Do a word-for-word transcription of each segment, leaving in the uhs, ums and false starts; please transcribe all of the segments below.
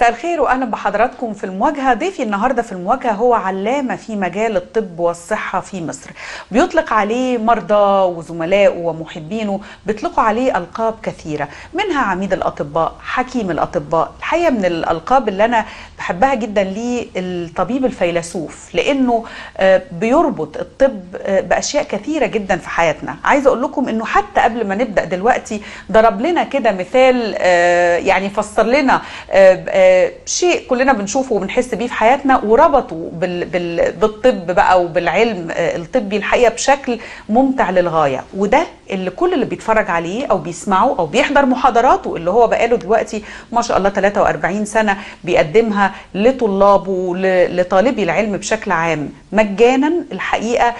مساء الخير واهلا بحضراتكم في المواجهه. ضيفي النهارده في المواجهه هو علامه في مجال الطب والصحه في مصر، بيطلق عليه مرضى وزملائه ومحبينه بيطلقوا عليه القاب كثيره، منها عميد الاطباء، حكيم الاطباء. الحقيقه من الالقاب اللي انا بحبها جدا ليه الطبيب الفيلسوف، لانه بيربط الطب باشياء كثيره جدا في حياتنا. عايزه اقول لكم انه حتى قبل ما نبدا دلوقتي ضرب لنا كده مثال، يعني فسر لنا شيء كلنا بنشوفه وبنحس بيه في حياتنا، وربطوا بال... بال... بالطب بقى وبالعلم الطبي الحقيقه بشكل ممتع للغايه. وده اللي كل اللي بيتفرج عليه او بيسمعه او بيحضر محاضراته، اللي هو بقاله دلوقتي ما شاء الله ثلاثة وأربعين سنه بيقدمها لطلابه لطالبي العلم بشكل عام مجانا. الحقيقه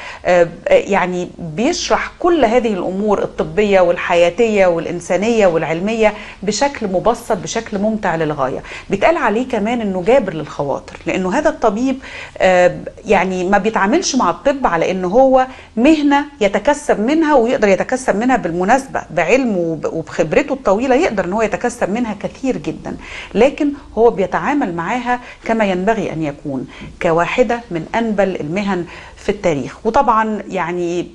يعني بيشرح كل هذه الامور الطبيه والحياتيه والانسانيه والعلميه بشكل مبسط بشكل ممتع للغايه. بيتقال عليه كمان انه جابر للخواطر، لانه هذا الطبيب يعني ما بيتعاملش مع الطب على انه هو مهنه يتكسب منها، ويقدر يتكسب منها بالمناسبه بعلمه وبخبرته الطويله، يقدر ان هو يتكسب منها كثير جدا، لكن هو بيتعامل معاها كما ينبغي ان يكون، كواحده من انبل المهن في التاريخ. وطبعا يعني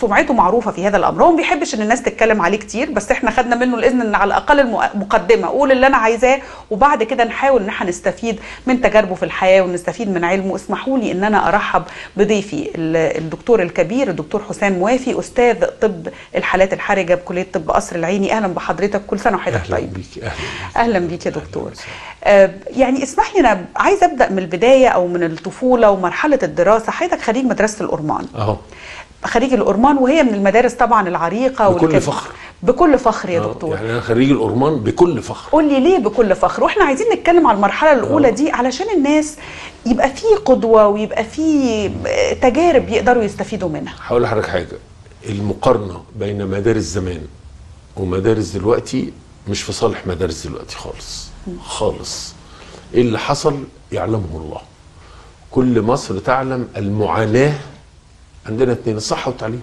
سمعته معروفه في هذا الامر، هو ما بيحبش ان الناس تتكلم عليه كتير، بس احنا خدنا منه الاذن ان على الاقل مقدمه اقول اللي انا عايزاه، وبعد كده نحاول ان احنا نستفيد من تجاربه في الحياه ونستفيد من علمه. اسمحوا لي ان انا ارحب بضيفي الدكتور الكبير الدكتور حسام موافي، استاذ طب الحالات الحرجه بكليه طب قصر العيني. اهلا بحضرتك، كل سنه وحضرتك طيب. اهلا بيك. اهلا بيك يا دكتور. آه يعني اسمح لي انا عايزه ابدا من البدايه او من الطفوله ومرحله الدراسه. حضرتك خريج مدرسه الأورمان اهو، خريج الأورمان، وهي من المدارس طبعا العريقه بكل والكد... فخر بكل فخر يا دكتور. يعني انا خريج الأورمان بكل فخر. قول لي ليه بكل فخر؟ واحنا عايزين نتكلم على المرحله الاولى أوه. دي علشان الناس يبقى في قدوه ويبقى في تجارب يقدروا يستفيدوا منها. هقول لحضرتك حاجه، المقارنه بين مدارس زمان ومدارس دلوقتي مش في صالح مدارس دلوقتي خالص خالص. ايه اللي حصل يعلمه الله. كل مصر تعلم المعاناه. عندنا اتنين، الصحه والتعليم،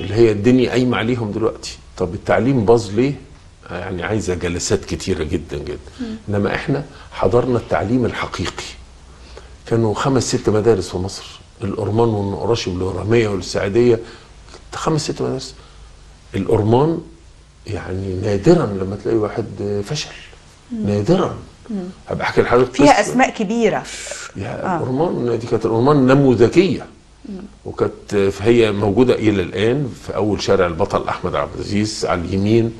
اللي هي الدنيا قايمه عليهم دلوقتي. طب التعليم باظ ليه؟ يعني عايزه جلسات كتيره جدا جدا. انما احنا حضرنا التعليم الحقيقي. كانوا خمس ست مدارس في مصر، الأورمان والنقراشي والهرميه والسعديه، خمس ست مدارس. الأورمان يعني نادرا لما تلاقي واحد فشل، نادرا. هبقى احكي لحضرتك فيها اسماء كبيره. يا الأورمان آه. دي كانت الأورمان نموذجيه، وكانت هي موجوده الى الان في اول شارع البطل احمد عبد العزيز على اليمين،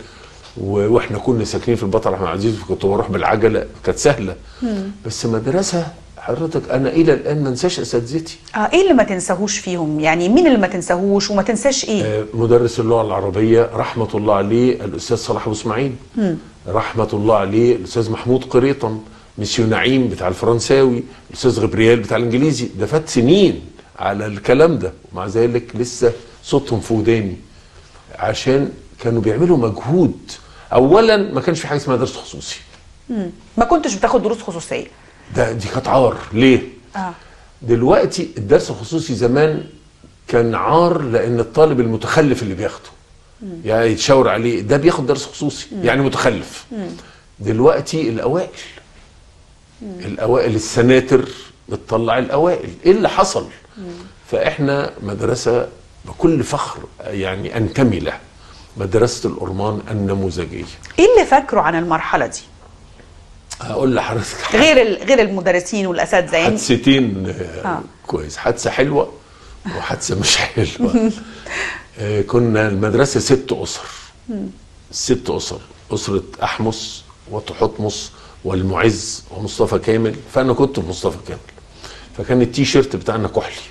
واحنا كنا ساكنين في البطل احمد عبد العزيز، فكنت بروح بالعجله، كانت سهله. مم. بس مدرسه حضرتك انا الى الان ما انساش اساتذتي. اه ايه اللي ما تنساهوش فيهم؟ يعني مين اللي ما تنساهوش وما تنساش ايه؟ آه مدرس اللغه العربيه رحمه الله عليه الاستاذ صلاح ابو اسماعيل، رحمه الله عليه الاستاذ محمود قريطن، مسيو نعيم بتاع الفرنساوي، الاستاذ غبريال بتاع الانجليزي. ده فات سنين على الكلام ده، ومع ذلك لسه صوتهم في وداني، عشان كانوا بيعملوا مجهود. اولا ما كانش في حاجه اسمها درس خصوصي. امم ما كنتش بتاخد دروس خصوصيه. ده دي كانت عار. ليه؟ اه دلوقتي الدرس الخصوصي زمان كان عار، لان الطالب المتخلف اللي بياخده يعني يتشاور عليه ده بياخد درس خصوصي، مم. يعني متخلف. مم. دلوقتي الاوائل، مم. الاوائل السناتر بتطلع الاوائل. ايه اللي حصل؟ مم. فاحنا مدرسه بكل فخر يعني انتمي لها، مدرسه الأورمان النموذجيه. ايه اللي فاكره عن المرحله دي؟ هقول لحضرتك غير غير المدرسين والاساتذه، يعني حادثتين آه. كويس، حادثه حلوه وحادثه مش حلوه. آه كنا المدرسه ست اسر، ست اسر، اسره احمس وتحتمس والمعز ومصطفى كامل. فانا كنت في مصطفى كامل، فكان التي شيرت بتاعنا كحلي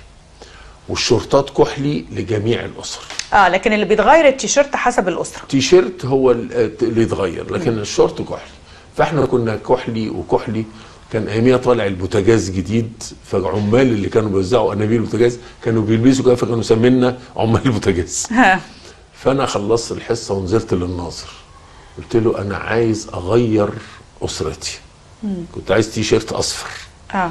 والشورتات كحلي لجميع الاسر. اه لكن اللي بيتغير التيشيرت حسب الاسره. التيشيرت هو اللي يتغير، لكن م. الشورت كحلي. فاحنا كنا كحلي وكحلي. كان اياميها طالع البوتاجاز جديد، فعمال اللي كانوا بيوزعوا انابيب البوتاجاز كانوا بيلبسوا كده، فكانوا سمينا عمال البوتاجاز. فانا خلصت الحصه ونزلت للناظر، قلت له انا عايز اغير اسرتي. م. كنت عايز تيشيرت اصفر. اه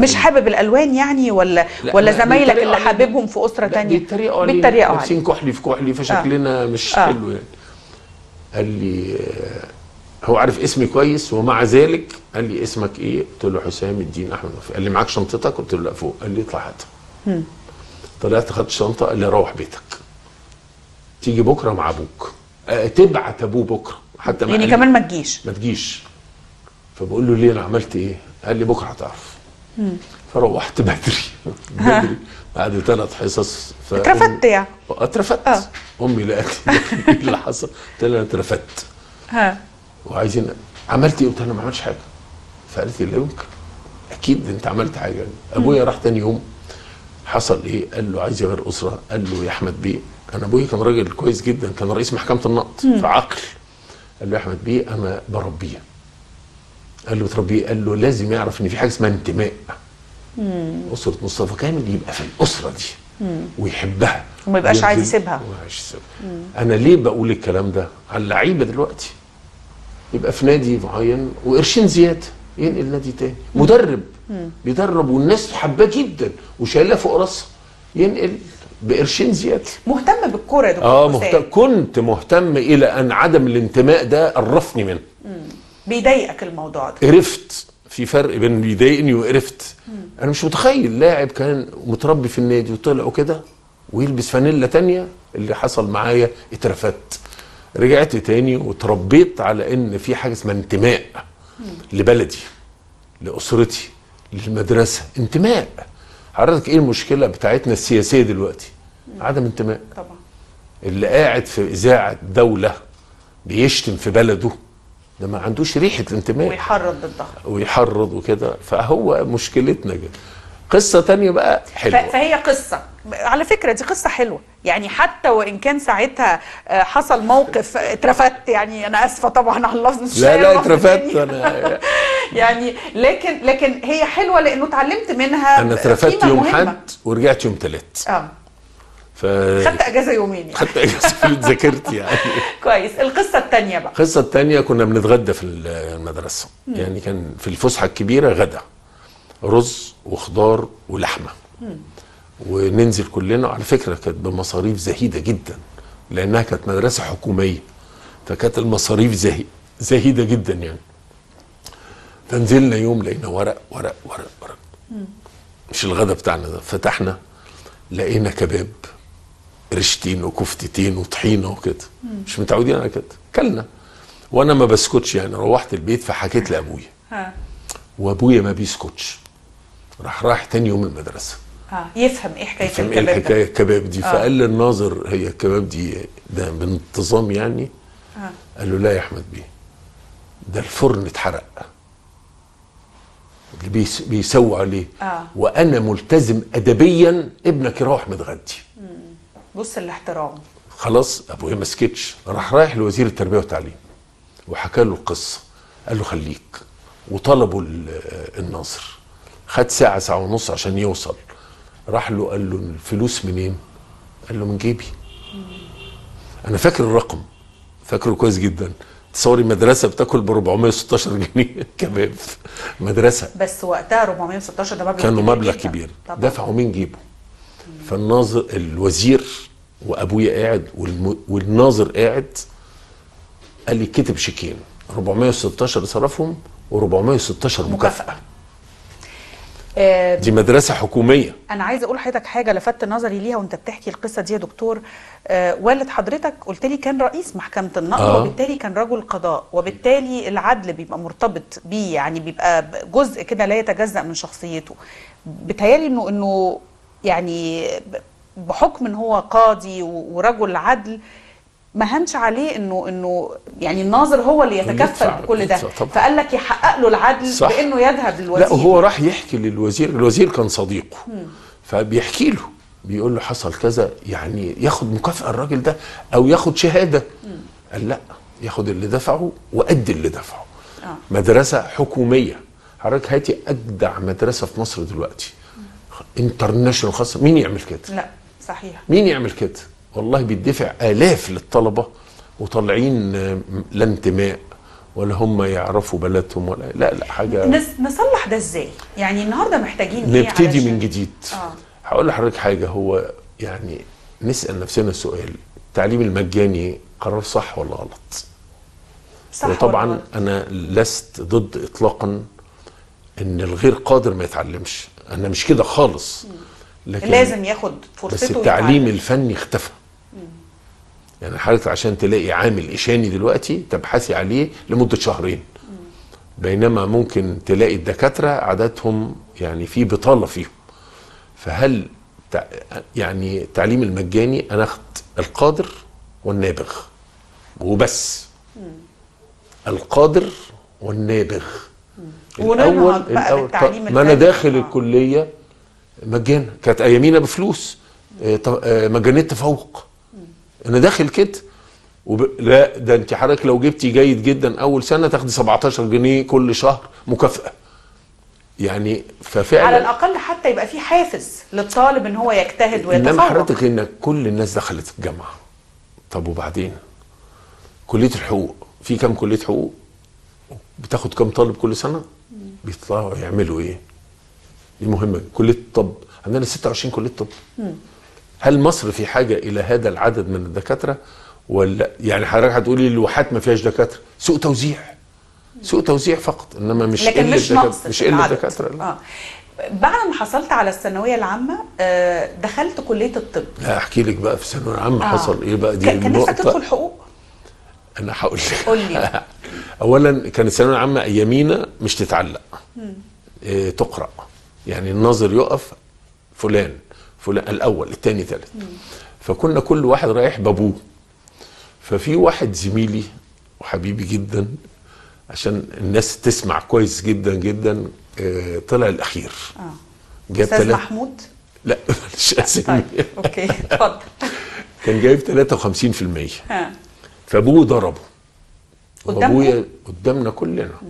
مش حابب الالوان يعني، ولا ولا زمايلك اللي حاببهم في اسره ثانيه بيتريقوا علينا، بيتريقوا علينا لابسين كحلي في كحلي، فشكلنا آه. مش آه. حلو يعني. قال لي هو عارف اسمي كويس، ومع ذلك قال لي اسمك ايه؟ قلت له حسام الدين احمد موافي. قال لي معاك شنطتك؟ قلت له لا فوق. قال لي اطلع هاتها. طلعت خدت الشنطه. قال لي روح بيتك، تيجي بكره مع ابوك، أه تبعت ابوه بكره حتى ما يعني كمان ما تجيش ما تجيش فبقول له ليه انا عملت ايه؟ قال لي بكره هتعرف. فروحت بدري بدري بعد ثلاث حصص ف... اترفدت يعني؟ اترفدت اه امي لقتني ايه اللي حصل؟ قلت لها انا اترفدت. ها وعايزين عملت ايه؟ قلت انا ما عملتش حاجه. فقالت لي لا يمكن، اكيد انت عملت حاجه يعني. ابويا راح ثاني يوم حصل ايه؟ قال له عايز غير اسره. قال له يا احمد بيه، انا ابويا كان راجل كويس جدا، كان رئيس محكمه النقد فعقل. قال له يا احمد بيه انا بربيه. قال له تربيه؟ قال له لازم يعرف ان في حاجه اسمها انتماء. امم اسره مصطفى كامل يبقى في الاسره دي مم. ويحبها وما يبقاش عايز يسيبها. انا ليه بقول الكلام ده؟ على اللعيبه دلوقتي يبقى في نادي معين وقرشين زياده ينقل نادي تاني، مدرب مم. بيدرب والناس حباه جدا وشايلها فوق راسها ينقل بقرشين زياده. مهتم بالكوره يا دكتور اه مهتم. كنت مهتم الى ان عدم الانتماء ده قرفني منه. بيضايقك الموضوع ده؟ قرفت. في فرق بين بيضايقني وقرفت. انا مش متخيل لاعب كان متربي في النادي وطلع كده ويلبس فانيلا تانية. اللي حصل معايا اترفدت، رجعت تاني وتربيت على ان في حاجه اسمها انتماء لبلدي، لاسرتي، للمدرسه. انتماء. حضرتك ايه المشكله بتاعتنا السياسيه دلوقتي؟ عدم انتماء طبعا. اللي قاعد في اذاعه دوله بيشتم في بلده ده ما عندوش ريحه الانتماء، ويحرض بالضغط ويحرض وكده. فهو مشكلتنا جدا. قصه تانية بقى حلوه، فهي قصه على فكره دي قصه حلوه يعني، حتى وان كان ساعتها حصل موقف اترفدت يعني. انا اسفه طبعا على اللفظ، مش لا لا اترفدت انا يعني، لكن لكن هي حلوه لانه اتعلمت منها. انا اترفدت يوم حد ورجعت يوم ثلاث اه ف... خدت اجازه يومين يعني. خدت اجازه ذاكرت يعني كويس. القصه الثانيه بقى. القصه الثانيه كنا بنتغدى في المدرسه مم. يعني كان في الفسحه الكبيره غدا رز وخضار ولحمه مم. وننزل كلنا. على فكره كانت بمصاريف زهيده جدا لانها كانت مدرسه حكوميه، فكانت المصاريف زهي... زهيده جدا يعني. فنزلنا يوم لقينا ورق ورق ورق ورق مم. مش الغدا بتاعنا ده. فتحنا لقينا كباب رشتين وكفتتين وطحينه وكده، مش متعودين على كده. كلنا وانا ما بسكتش يعني. روحت البيت فحكيت لابويا وابويا ما بيسكتش. راح راح تاني يوم المدرسه اه يفهم ايه حكايه الكباب، يفهم ايه حكايه الكباب دي. فقال للناظر هي الكباب دي ده بانتظام يعني؟ آه. قال له لا يا احمد بيه، ده الفرن اتحرق اللي بيسووا عليه آه. وانا ملتزم ادبيا ابنك يروح متغدي. بص الاحترام. خلاص ابويا ما سكتش. راح رايح لوزير التربيه والتعليم وحكى له القصه. قال له خليك. وطلبوا الناصر، خد ساعه ساعه ونص عشان يوصل. راح له قال له الفلوس منين؟ قال له من جيبي. انا فاكر الرقم، فاكره كويس جدا. تصوري مدرسه بتاكل ب أربعمية وستاشر جنيه كباب مدرسه. بس وقتها أربعمية وستاشر ده مبلغ كانوا مبلغ كبير. دفعوا من جيبه. فالناظر الوزير وابويا قاعد والناظر قاعد قال لي كتب شيكين، أربعمية وستاشر صرفهم و416 مكافأة. دي مدرسة حكومية. أنا عايزة أقول لحضرتك حاجة لفت نظري ليها وأنت بتحكي القصة دي يا دكتور. آه والد حضرتك قلت لي كان رئيس محكمة النقد آه. وبالتالي كان رجل قضاء، وبالتالي العدل بيبقى مرتبط بيه يعني، بيبقى جزء كده لا يتجزأ من شخصيته. بتهيألي إنه إنه يعني بحكم ان هو قاضي ورجل عدل ما هنش عليه انه انه يعني الناظر هو اللي يتكفل بكل ده، فقال لك يحقق له العدل صح. بانه يذهب للوزير. لا وهو راح يحكي للوزير، الوزير كان صديقه مم. فبيحكي له بيقول له حصل كذا يعني ياخد مكافأة الراجل ده او ياخد شهاده مم. قال لا، ياخد اللي دفعه وأدي اللي دفعه آه. مدرسه حكوميه. حضرتك هاتي اجدع مدرسه في مصر دلوقتي انترناشونال خاصه، مين يعمل كده؟ لا صحيح، مين يعمل كده؟ والله بيدفع الاف للطلبه وطالعين لا انتماء ولا هم يعرفوا بلدهم ولا لا لا حاجه. نصلح ده ازاي؟ يعني النهارده محتاجين ايه؟ نبتدي من جديد. اه هقول لحضرتك حاجه، هو يعني نسال نفسنا السؤال، التعليم المجاني قرار صح ولا غلط؟ وطبعا أنا لست ضد إطلاقا إن الغير قادر ما يتعلمش، أنا مش كده خالص، لكن لازم ياخد فرصته. بس التعليم الفني اختفى. يعني حضرتك عشان تلاقي عامل إشاني دلوقتي تبحثي عليه لمدة شهرين، بينما ممكن تلاقي الدكاترة عددهم يعني في بطالة فيهم. فهل يعني التعليم المجاني أنا أخد القادر والنابغ وبس. القادر والنابغ الأول, الأول ما أنا داخل آه. الكلية مجانا، كانت أيامينا بفلوس مجانية تفوق، أنا داخل كده وب... لا ده أنت حضرتك لو جبتي جيد جدا أول سنة تاخدي سبعتاشر جنيه كل شهر مكافأة يعني. ففعلا على الأقل حتى يبقى في حافز للطالب إن هو يجتهد ويتفوق. إنما حضرتك إن كل الناس دخلت الجامعة، طب وبعدين كلية الحقوق في كام كلية حقوق؟ بتاخد كام طالب كل سنة؟ بيطلعوا يعملوا إيه؟ دي مهمة. كلية الطب عندنا ستة وعشرين كلية طب. هل مصر في حاجة إلى هذا العدد من الدكاترة ولا؟ يعني حضرتك هتقولي الواحات ما فيهاش دكاترة، سوء توزيع. سوء توزيع فقط، إنما مش قلة دكاترة، مش قلة دكاترة. آه. بعد ما حصلت على الثانوية العامة آه دخلت كلية الطب. لا أحكي لك بقى في الثانوية العامة آه. حصل إيه بقى؟ دي كان نفسك تدخل حقوق؟ أنا هقول لك. قول لي. أولاً كانت الثانوية العامة أيامينا مش تتعلق. إيه تقرأ. يعني الناظر يقف فلان فلان الأول الثاني الثالث. فكنا كل واحد رايح بابوه. ففي واحد زميلي وحبيبي جداً عشان الناس تسمع كويس جدا جدا آه طلع الاخير اه جاب استاذ محمود لا مش اسف طيب. اوكي اتفضل. كان جايب تلاتة وخمسين في المية اه فابوه ضربه وابويا قدامنا كلنا م.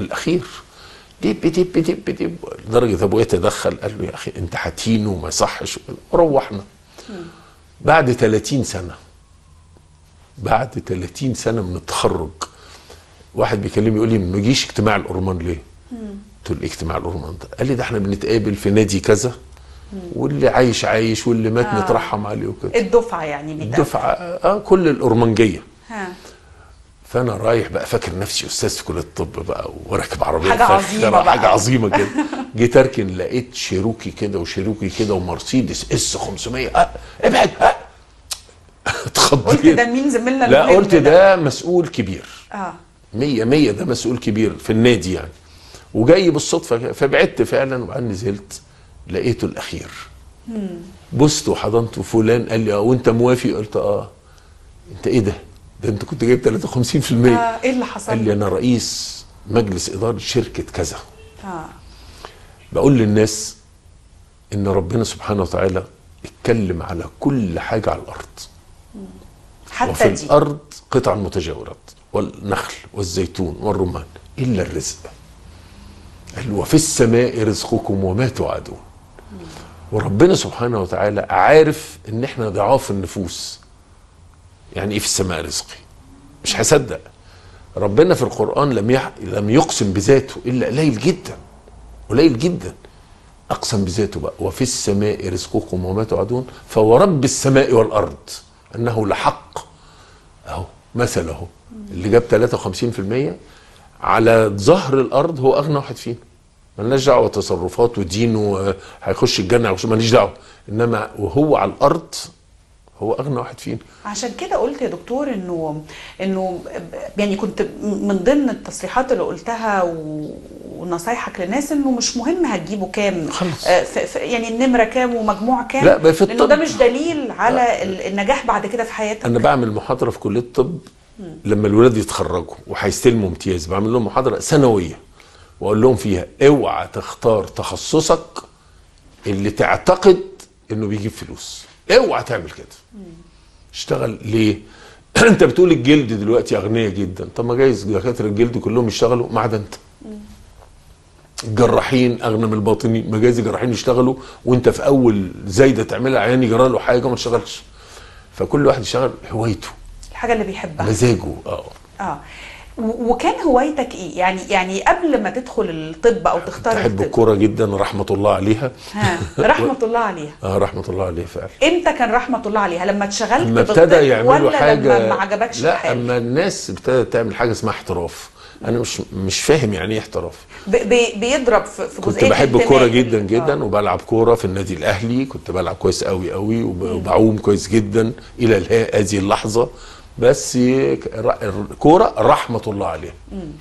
الاخير دب دب دب دب لدرجه ابويا تدخل قال له يا اخي انت حتين وما يصحش، وروحنا. بعد تلاتين سنة بعد تلاتين سنة من التخرج واحد بيكلمني يقول لي ما جيش اجتماع الأورمان ليه؟ قلت له ايه اجتماع الأورمان ده؟ قال لي ده احنا بنتقابل في نادي كذا واللي عايش عايش واللي مات آه. نترحم عليه وكده. الدفعة يعني بيتقابل. الدفعة اه كل الأورمانجية. ها. فأنا رايح بقى فاكر نفسي أستاذ في كلية الطب بقى وراكب عربية حاجة عظيمة بقى. حاجة عظيمة كده. جيت أركن لقيت شيروكي كده وشيروكي كده ومرسيدس اس خمسمية اه ابعد اه اتخضيت. قلت ده مين زميلنا؟ لا قلت ده مسؤول كبير. اه مية مية ده مسؤول كبير في النادي يعني، وجاي بالصدفة. فبعدت فعلا وبعدين نزلت لقيته الأخير بوسته وحضنته. فلان قال لي اه وأنت موافي؟ قلت اه. أنت إيه ده؟ ده أنت كنت جايب تلاتة وخمسين في المية. اه إيه اللي حصل؟ قال لي أنا رئيس مجلس إدارة شركة كذا. اه بقول للناس إن ربنا سبحانه وتعالى اتكلم على كل حاجة على الأرض. مم. حتى وفي دي. الأرض قطع متجاورات والنخل والزيتون والرمان إلا الرزق. قال وفي السماء رزقكم وما توعدون. وربنا سبحانه وتعالى عارف إن إحنا ضعاف النفوس. يعني إيه في السماء رزقي؟ مش هصدق. ربنا في القرآن لم يح... لم يقسم بذاته إلا قليل جدا. قليل جدا. أقسم بذاته بقى وفي السماء رزقكم وما توعدون فورب السماء والأرض أنه لحق. أهو مثل أهو. اللي جاب تلاتة وخمسين في المية على ظهر الارض هو اغنى واحد فينا. مالناش دعوه تصرفات ودينه هيخش الجنه او ماليش دعوه، انما وهو على الارض هو اغنى واحد فينا. عشان كده قلت يا دكتور انه انه يعني كنت من ضمن التصريحات اللي قلتها ونصايحك للناس انه مش مهم هتجيبوا كام خلص. يعني النمره كام ومجموع كام، لا لانه ده مش دليل على لا. النجاح بعد كده في حياتك. انا بعمل محاضره في كليه الطب لما الولاد يتخرجوا وهيستلموا امتياز، بعمل لهم محاضره سنويه واقول لهم فيها اوعى تختار تخصصك اللي تعتقد انه بيجيب فلوس، اوعى تعمل كده. اشتغل ليه؟ انت بتقول الجلد دلوقتي اغنياء جدا، طب ما جايز دكاتره الجلد كلهم يشتغلوا ما عدا انت. الجراحين اغنى من الباطنين، ما جايز الجراحين يشتغلوا وانت في اول زايده تعملها عيان يجرى له حاجه وما تشتغلش. فكل واحد يشتغل هوايته، الحاجه اللي بيحبها، مزاجه. اه اه وكان هوايتك ايه؟ يعني يعني قبل ما تدخل الطب او تختار الطب؟ بحب الكوره جدا رحمه الله عليها. ها رحمه الله عليها. اه رحمه الله عليها فعلا. امتى كان رحمه الله عليها؟ لما اتشغلت بالطب ولا لما ما عجبكش الحال؟ لا اما الناس ابتدت تعمل حاجه اسمها احتراف. انا مش مش فاهم يعني ايه احتراف. بيضرب في جزئيه. كنت بحب الكوره جدا جدا آه. وبلعب كوره في النادي الاهلي، كنت بلعب كويس قوي قوي وبعوم كويس جدا الى هذه اللحظه. بس الكوره رحمه الله عليها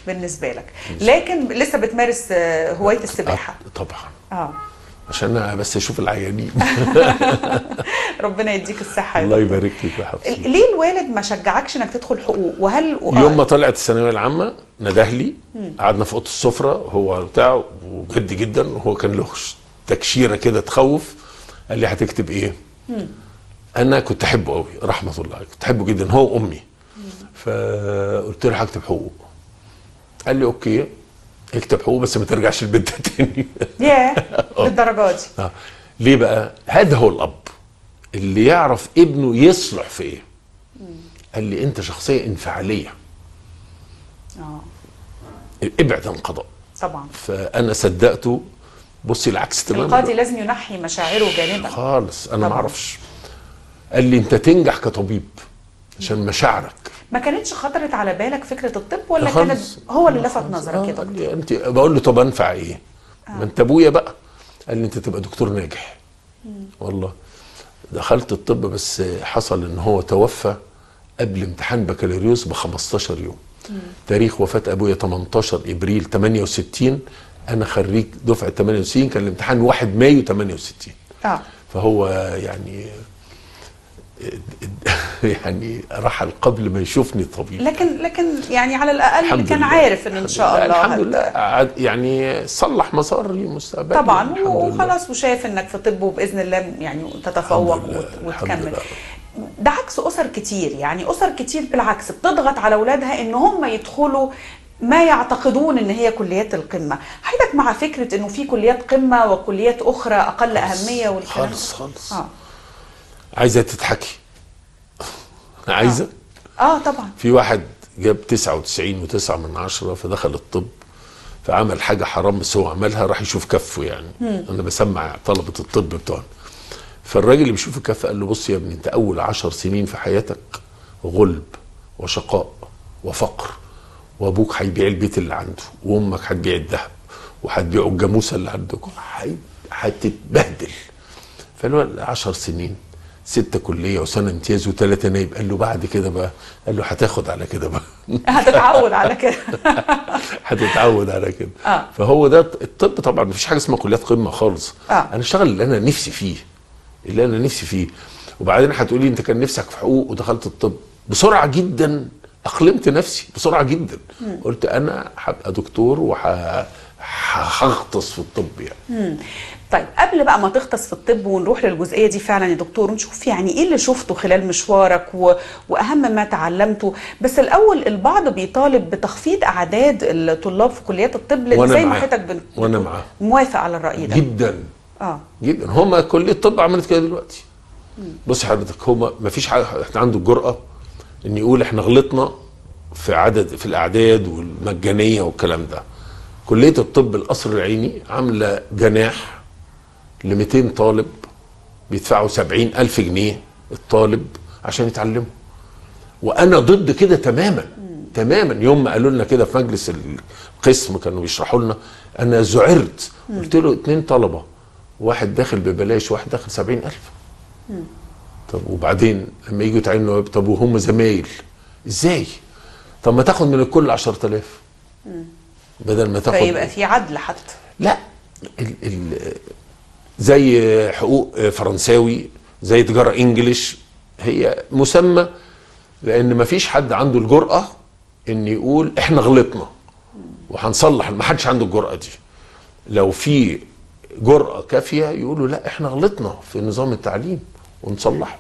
بالنسبه لك، لكن لسه بتمارس هوايه السباحه؟ طبعا اه عشان بس اشوف العيانين. ربنا يديك الصحه. الله يبارك لك يا حبيبتي. ليه الوالد ما شجعكش انك تدخل حقوق؟ وهل يوم ما طلعت الثانويه العامه نده لي، قعدنا في اوضه السفره هو بتاعه وجد جدا، وهو كان له تكشيره كده تخوف. قال لي هتكتب ايه؟ مم. انا كنت احبه قوي رحمه الله، كنت احبه جدا هو وامي. فقلت له هكتب حقوق. قال لي اوكي اكتب حقوق بس ما ترجعش البيت تاني. ياه للدرجه دي؟ اه ليه بقى؟ هذا هو الاب اللي يعرف ابنه يصلح في ايه. قال لي انت شخصيه انفعاليه. اه ابعد عن قضاء. طبعا. فانا صدقته. بصي العكس تماما. القاضي لازم ينحي مشاعره جانبا خالص. انا ما اعرفش. قال لي انت تنجح كطبيب عشان مشاعرك. ما كانتش خطرت على بالك فكره الطب ولا كانت هو اللي لفت نظرك كده؟ آه انت بقول له طب انفع ايه؟ آه. ما انت ابويا بقى. قال لي انت تبقى دكتور ناجح. مم. والله دخلت الطب، بس حصل ان هو توفى قبل امتحان بكالوريوس ب خمستاشر يوم. مم. تاريخ وفاه ابويا تمنتاشر ابريل تمنية وستين، انا خريج دفعه تمنية وستين، كان الامتحان واحد مايو تمنية وستين. اه فهو يعني يعني رحل قبل ما يشوفني طبيب. لكن لكن يعني على الاقل كان عارف ان ان شاء الله الحمد لله يعني صلح مساري مستقبلي طبعا، وخلاص وشايف انك في طب وباذن الله يعني تتفوق وتكمل. ده عكس اسر كتير، يعني اسر كتير بالعكس بتضغط على اولادها ان هم يدخلوا ما يعتقدون ان هي كليات القمه. حضرتك مع فكره انه في كليات قمه وكليات اخرى اقل اهميه والكلام؟ خالص خالص. آه. عايزه تتحكي. عايزه؟ اه طبعا. في واحد جاب تسعة وتسعين وتسعة من عشرة فدخل الطب، فعمل حاجه حرام بس هو عملها راح يشوف كفه يعني. مم. انا بسمع طلبه الطب بتوعنا. فالراجل اللي بيشوف الكف قال له بص يا ابني انت اول عشر سنين في حياتك غلب وشقاء وفقر، وابوك هيبيع البيت اللي عنده، وامك هتبيع الذهب، وهتبيعوا الجاموسه اللي عندكم، هتتبهدل. فقال له عشر سنين ستة كلية وسنة امتياز وثلاثة نايب. قال له بعد كده بقى، قال له هتاخد على كده بقى. هتتعود على كده. هتتعود على كده. آه. فهو ده الطب طبعا، مفيش حاجة اسمها كليات قمة خالص. آه. انا اشتغل اللي انا نفسي فيه. اللي انا نفسي فيه. وبعدين هتقولي انت كان نفسك في حقوق ودخلت الطب. بسرعة جدا اقلمت نفسي بسرعة جدا. م. قلت انا هبقى دكتور وه هغطس في الطب يعني. مم. طيب قبل بقى ما تغطس في الطب ونروح للجزئيه دي فعلا يا دكتور ونشوف يعني ايه اللي شفته خلال مشوارك و... واهم ما تعلمته، بس الاول البعض بيطالب بتخفيض اعداد الطلاب في كليات الطب لان زي ما حضرتك بن... وانا معاه موافق على الراي ده جدا. اه جدا. هما كليه الطب عملت كده دلوقتي. بص حضرتك هما ما فيش حد عنده الجرأه ان يقول احنا غلطنا في عدد في الاعداد والمجانيه والكلام ده. كلية الطب القصر العيني عاملة جناح ل مئتين طالب بيدفعوا سبعين ألف جنيه الطالب عشان يتعلموا. وأنا ضد كده تماما تماما. يوم ما قالوا لنا كده في مجلس القسم كانوا بيشرحوا لنا أنا ذعرت. قلت له اتنين طلبة، واحد داخل ببلاش واحد داخل سبعين ألف. طب وبعدين لما يجوا يتعلموا نواب طب وهم زمايل إزاي؟ طب ما تاخد من الكل عشرة آلاف بدل ما تاخد. فيبقى في عدل حتى. لا ال ال زي حقوق فرنساوي، زي تجاره انجليش، هي مسمى لان ما فيش حد عنده الجرأه ان يقول احنا غلطنا وهنصلح. ما حدش عنده الجرأه دي. لو في جرأه كافيه يقولوا لا احنا غلطنا في نظام التعليم ونصلحه.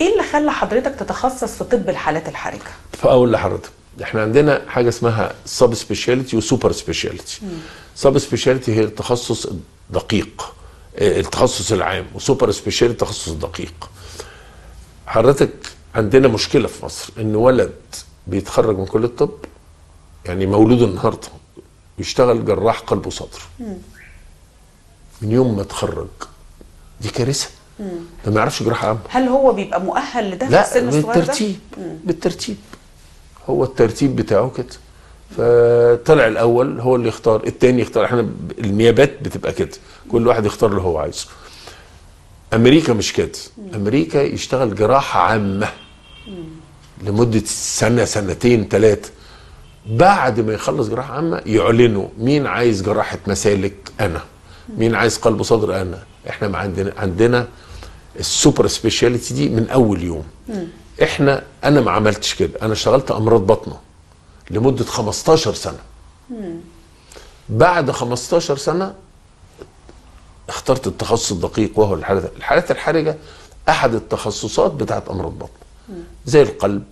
ايه اللي خلى حضرتك تتخصص في طب الحالات الحرجه؟ فاقول لحضرتك احنا عندنا حاجه اسمها سب سبيشاليتي وسوبر سبيشاليتي. سب سبيشاليتي هي التخصص الدقيق، التخصص العام، وسوبر سبيشاليتي التخصص الدقيق. حضرتك عندنا مشكله في مصر ان ولد بيتخرج من كليه الطب، يعني مولود النهارده، بيشتغل جراح قلب وصدر من يوم ما اتخرج. دي كارثه، ده ما يعرفش جراحه عامه. هل هو بيبقى مؤهل لده في السن الصغير ده؟ لا، بالترتيب بالترتيب، هو الترتيب بتاعه كده. فطلع الاول هو اللي يختار، الثاني يختار، احنا النيابات بتبقى كده، كل واحد يختار اللي هو عايزه. امريكا مش كده، امريكا يشتغل جراحه عامه لمده سنه سنتين ثلاثه، بعد ما يخلص جراحه عامه يعلنوا مين عايز جراحه مسالك، انا مين عايز قلب صدر، انا احنا ما عندنا عندنا السوبر سبيشاليتي دي من اول يوم. احنا انا ما عملتش كده، انا اشتغلت امراض بطنه لمده خمستاشر سنة. مم. بعد خمستاشر سنة اخترت التخصص الدقيق وهو الحالات الحالات الحرجه، احد التخصصات بتاعت امراض بطن، زي القلب،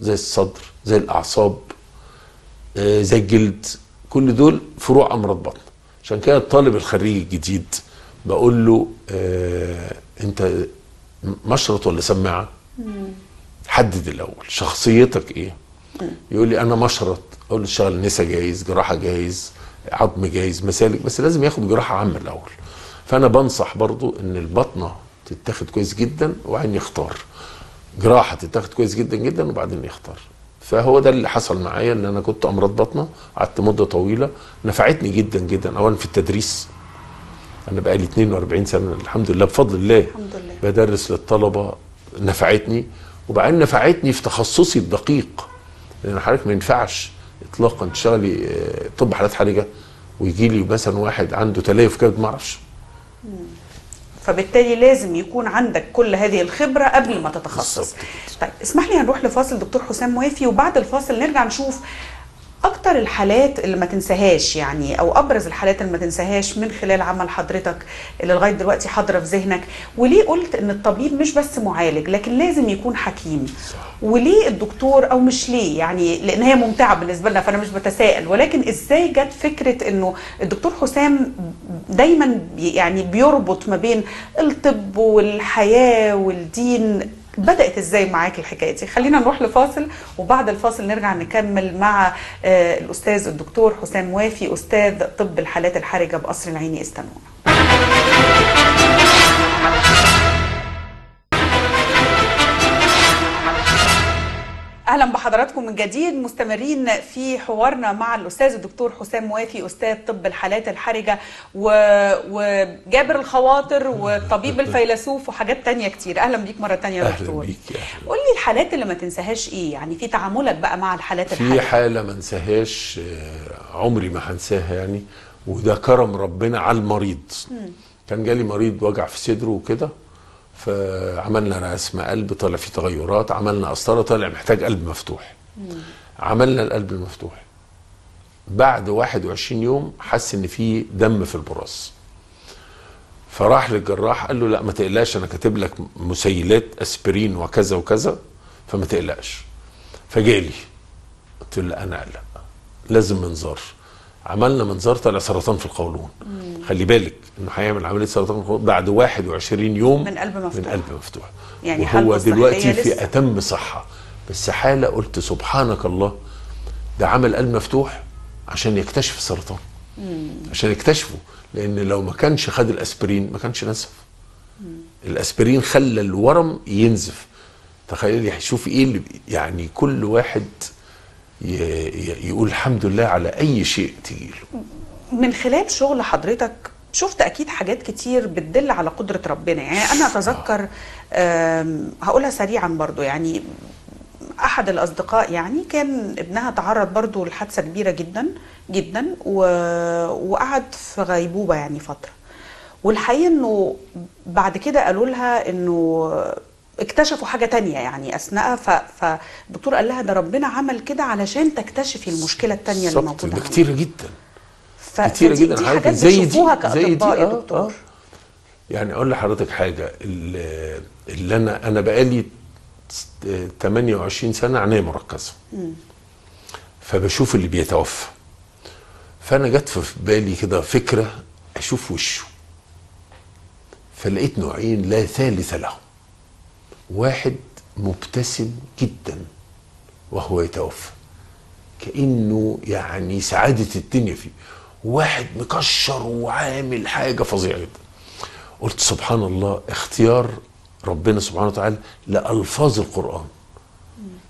زي الصدر، زي الاعصاب، آه، زي الجلد، كل دول فروع امراض بطن. عشان كده الطالب الخريج الجديد بقول له آه، انت مشرط ولا سماعه؟ حدد الاول شخصيتك ايه. يقول لي انا مشرط، اقول له اشتغل نسا جايز، جراحه جايز، عظم جايز، مسالك، بس لازم ياخد جراحه عامه الاول. فانا بنصح برضو ان البطنه تتاخد كويس جدا وبعدين يختار جراحه، تتاخد كويس جدا جدا وبعدين يختار. فهو ده اللي حصل معايا، ان انا كنت امراض بطنه، قعدت مده طويله، نفعتني جدا جدا. اولا في التدريس، انا بقالي اتنين واربعين سنة الحمد لله، بفضل الله الحمد لله بدرس للطلبه، نفعتني. وبعدين نفعتني في تخصصي الدقيق، لأن حضرتك ما ينفعش إطلاقا تشتغلي طب حالات حرجة ويجي لي مثلا واحد عنده تليف كبد ما أعرفش. فبالتالي لازم يكون عندك كل هذه الخبرة قبل ما تتخصص. طيب اسمح لي هنروح لفاصل دكتور حسام موافي، وبعد الفاصل نرجع نشوف أكتر الحالات اللي ما تنساهاش، يعني أو أبرز الحالات اللي ما تنساهاش من خلال عمل حضرتك اللي لغاية دلوقتي حاضرة في ذهنك. وليه قلت إن الطبيب مش بس معالج لكن لازم يكون حكيم؟ وليه الدكتور، أو مش ليه يعني، لأن هي ممتعة بالنسبة لنا فأنا مش بتساءل، ولكن إزاي جت فكرة إنه الدكتور حسام دايما يعني بيربط ما بين الطب والحياة والدين؟ بدأت ازاي معاك الحكاية دي؟ خلينا نروح لفاصل، وبعد الفاصل نرجع نكمل مع الأستاذ الدكتور حسام موافي، أستاذ طب الحالات الحرجة بقصر العيني. استنونا. اهلا بحضراتكم من جديد، مستمرين في حوارنا مع الاستاذ الدكتور حسام موافي، استاذ طب الحالات الحرجه وجابر الخواطر والطبيب الفيلسوف وحاجات تانية كتير. اهلا بيك مره تانية يا دكتور. قول لي الحالات اللي ما تنساهاش ايه، يعني في تعاملك بقى مع الحالات الحرجه؟ في حاله ما انساهاش، عمري ما هنساها يعني، وده كرم ربنا على المريض. كان جالي مريض وجع في صدره وكده، فعملنا رسم قلب طلع فيه تغيرات، عملنا قسطره طلع محتاج قلب مفتوح. مم. عملنا القلب المفتوح، بعد واحد وعشرين يوم حس ان في دم في البراز، فراح للجراح قال له لا ما تقلقش، انا كاتب لك مسيلات اسبرين وكذا وكذا فما تقلقش. فجالي قلت له انا اقلق، لازم منظار، عملنا منظار طلع سرطان في القولون. مم. خلي بالك انه هيعمل عمليه سرطان في القولون بعد واحد وعشرين يوم من قلب مفتوح، من قلب مفتوح. يعني وهو دلوقتي في اتم صحه. بس حاله قلت سبحانك الله، ده عمل قلب مفتوح عشان يكتشف السرطان. مم. عشان يكتشفه، لان لو ما كانش خد الاسبرين ما كانش نزف. مم. الاسبرين خلى الورم ينزف. تخيلي شوف ايه اللي يعني، كل واحد يقول الحمد لله على أي شيء تجيله. من خلال شغل حضرتك شفت أكيد حاجات كتير بتدل على قدرة ربنا، يعني أنا أتذكر هقولها سريعا برضو، يعني أحد الأصدقاء يعني كان ابنها تعرض برضو لحادثة كبيرة جدا جدا، وقعد في غيبوبة يعني فترة، والحقيقة أنه بعد كده قالوا لها أنه اكتشفوا حاجة تانية يعني أثناءها، فالدكتور قال لها ده ربنا عمل كده علشان تكتشفي المشكلة التانية اللي موجودة عندها. كتيرة جدا كتيرة جدا، دي حاجات بتشوفوها كأطباء يا دكتور. آه آه. يعني أقول لحضرتك حاجة، اللي أنا أنا بقالي تمنية وعشرين سنة عناية مركزة، فبشوف اللي بيتوفى، فأنا جت في بالي كده فكرة أشوف وشه، فلقيت نوعين لا ثالث لهم، واحد مبتسم جدا وهو يتوفى، كأنه يعني سعادة الدنيا فيه، واحد مكشر وعامل حاجة فظيعة جدا. قلت سبحان الله، اختيار ربنا سبحانه وتعالى لألفاظ القرآن.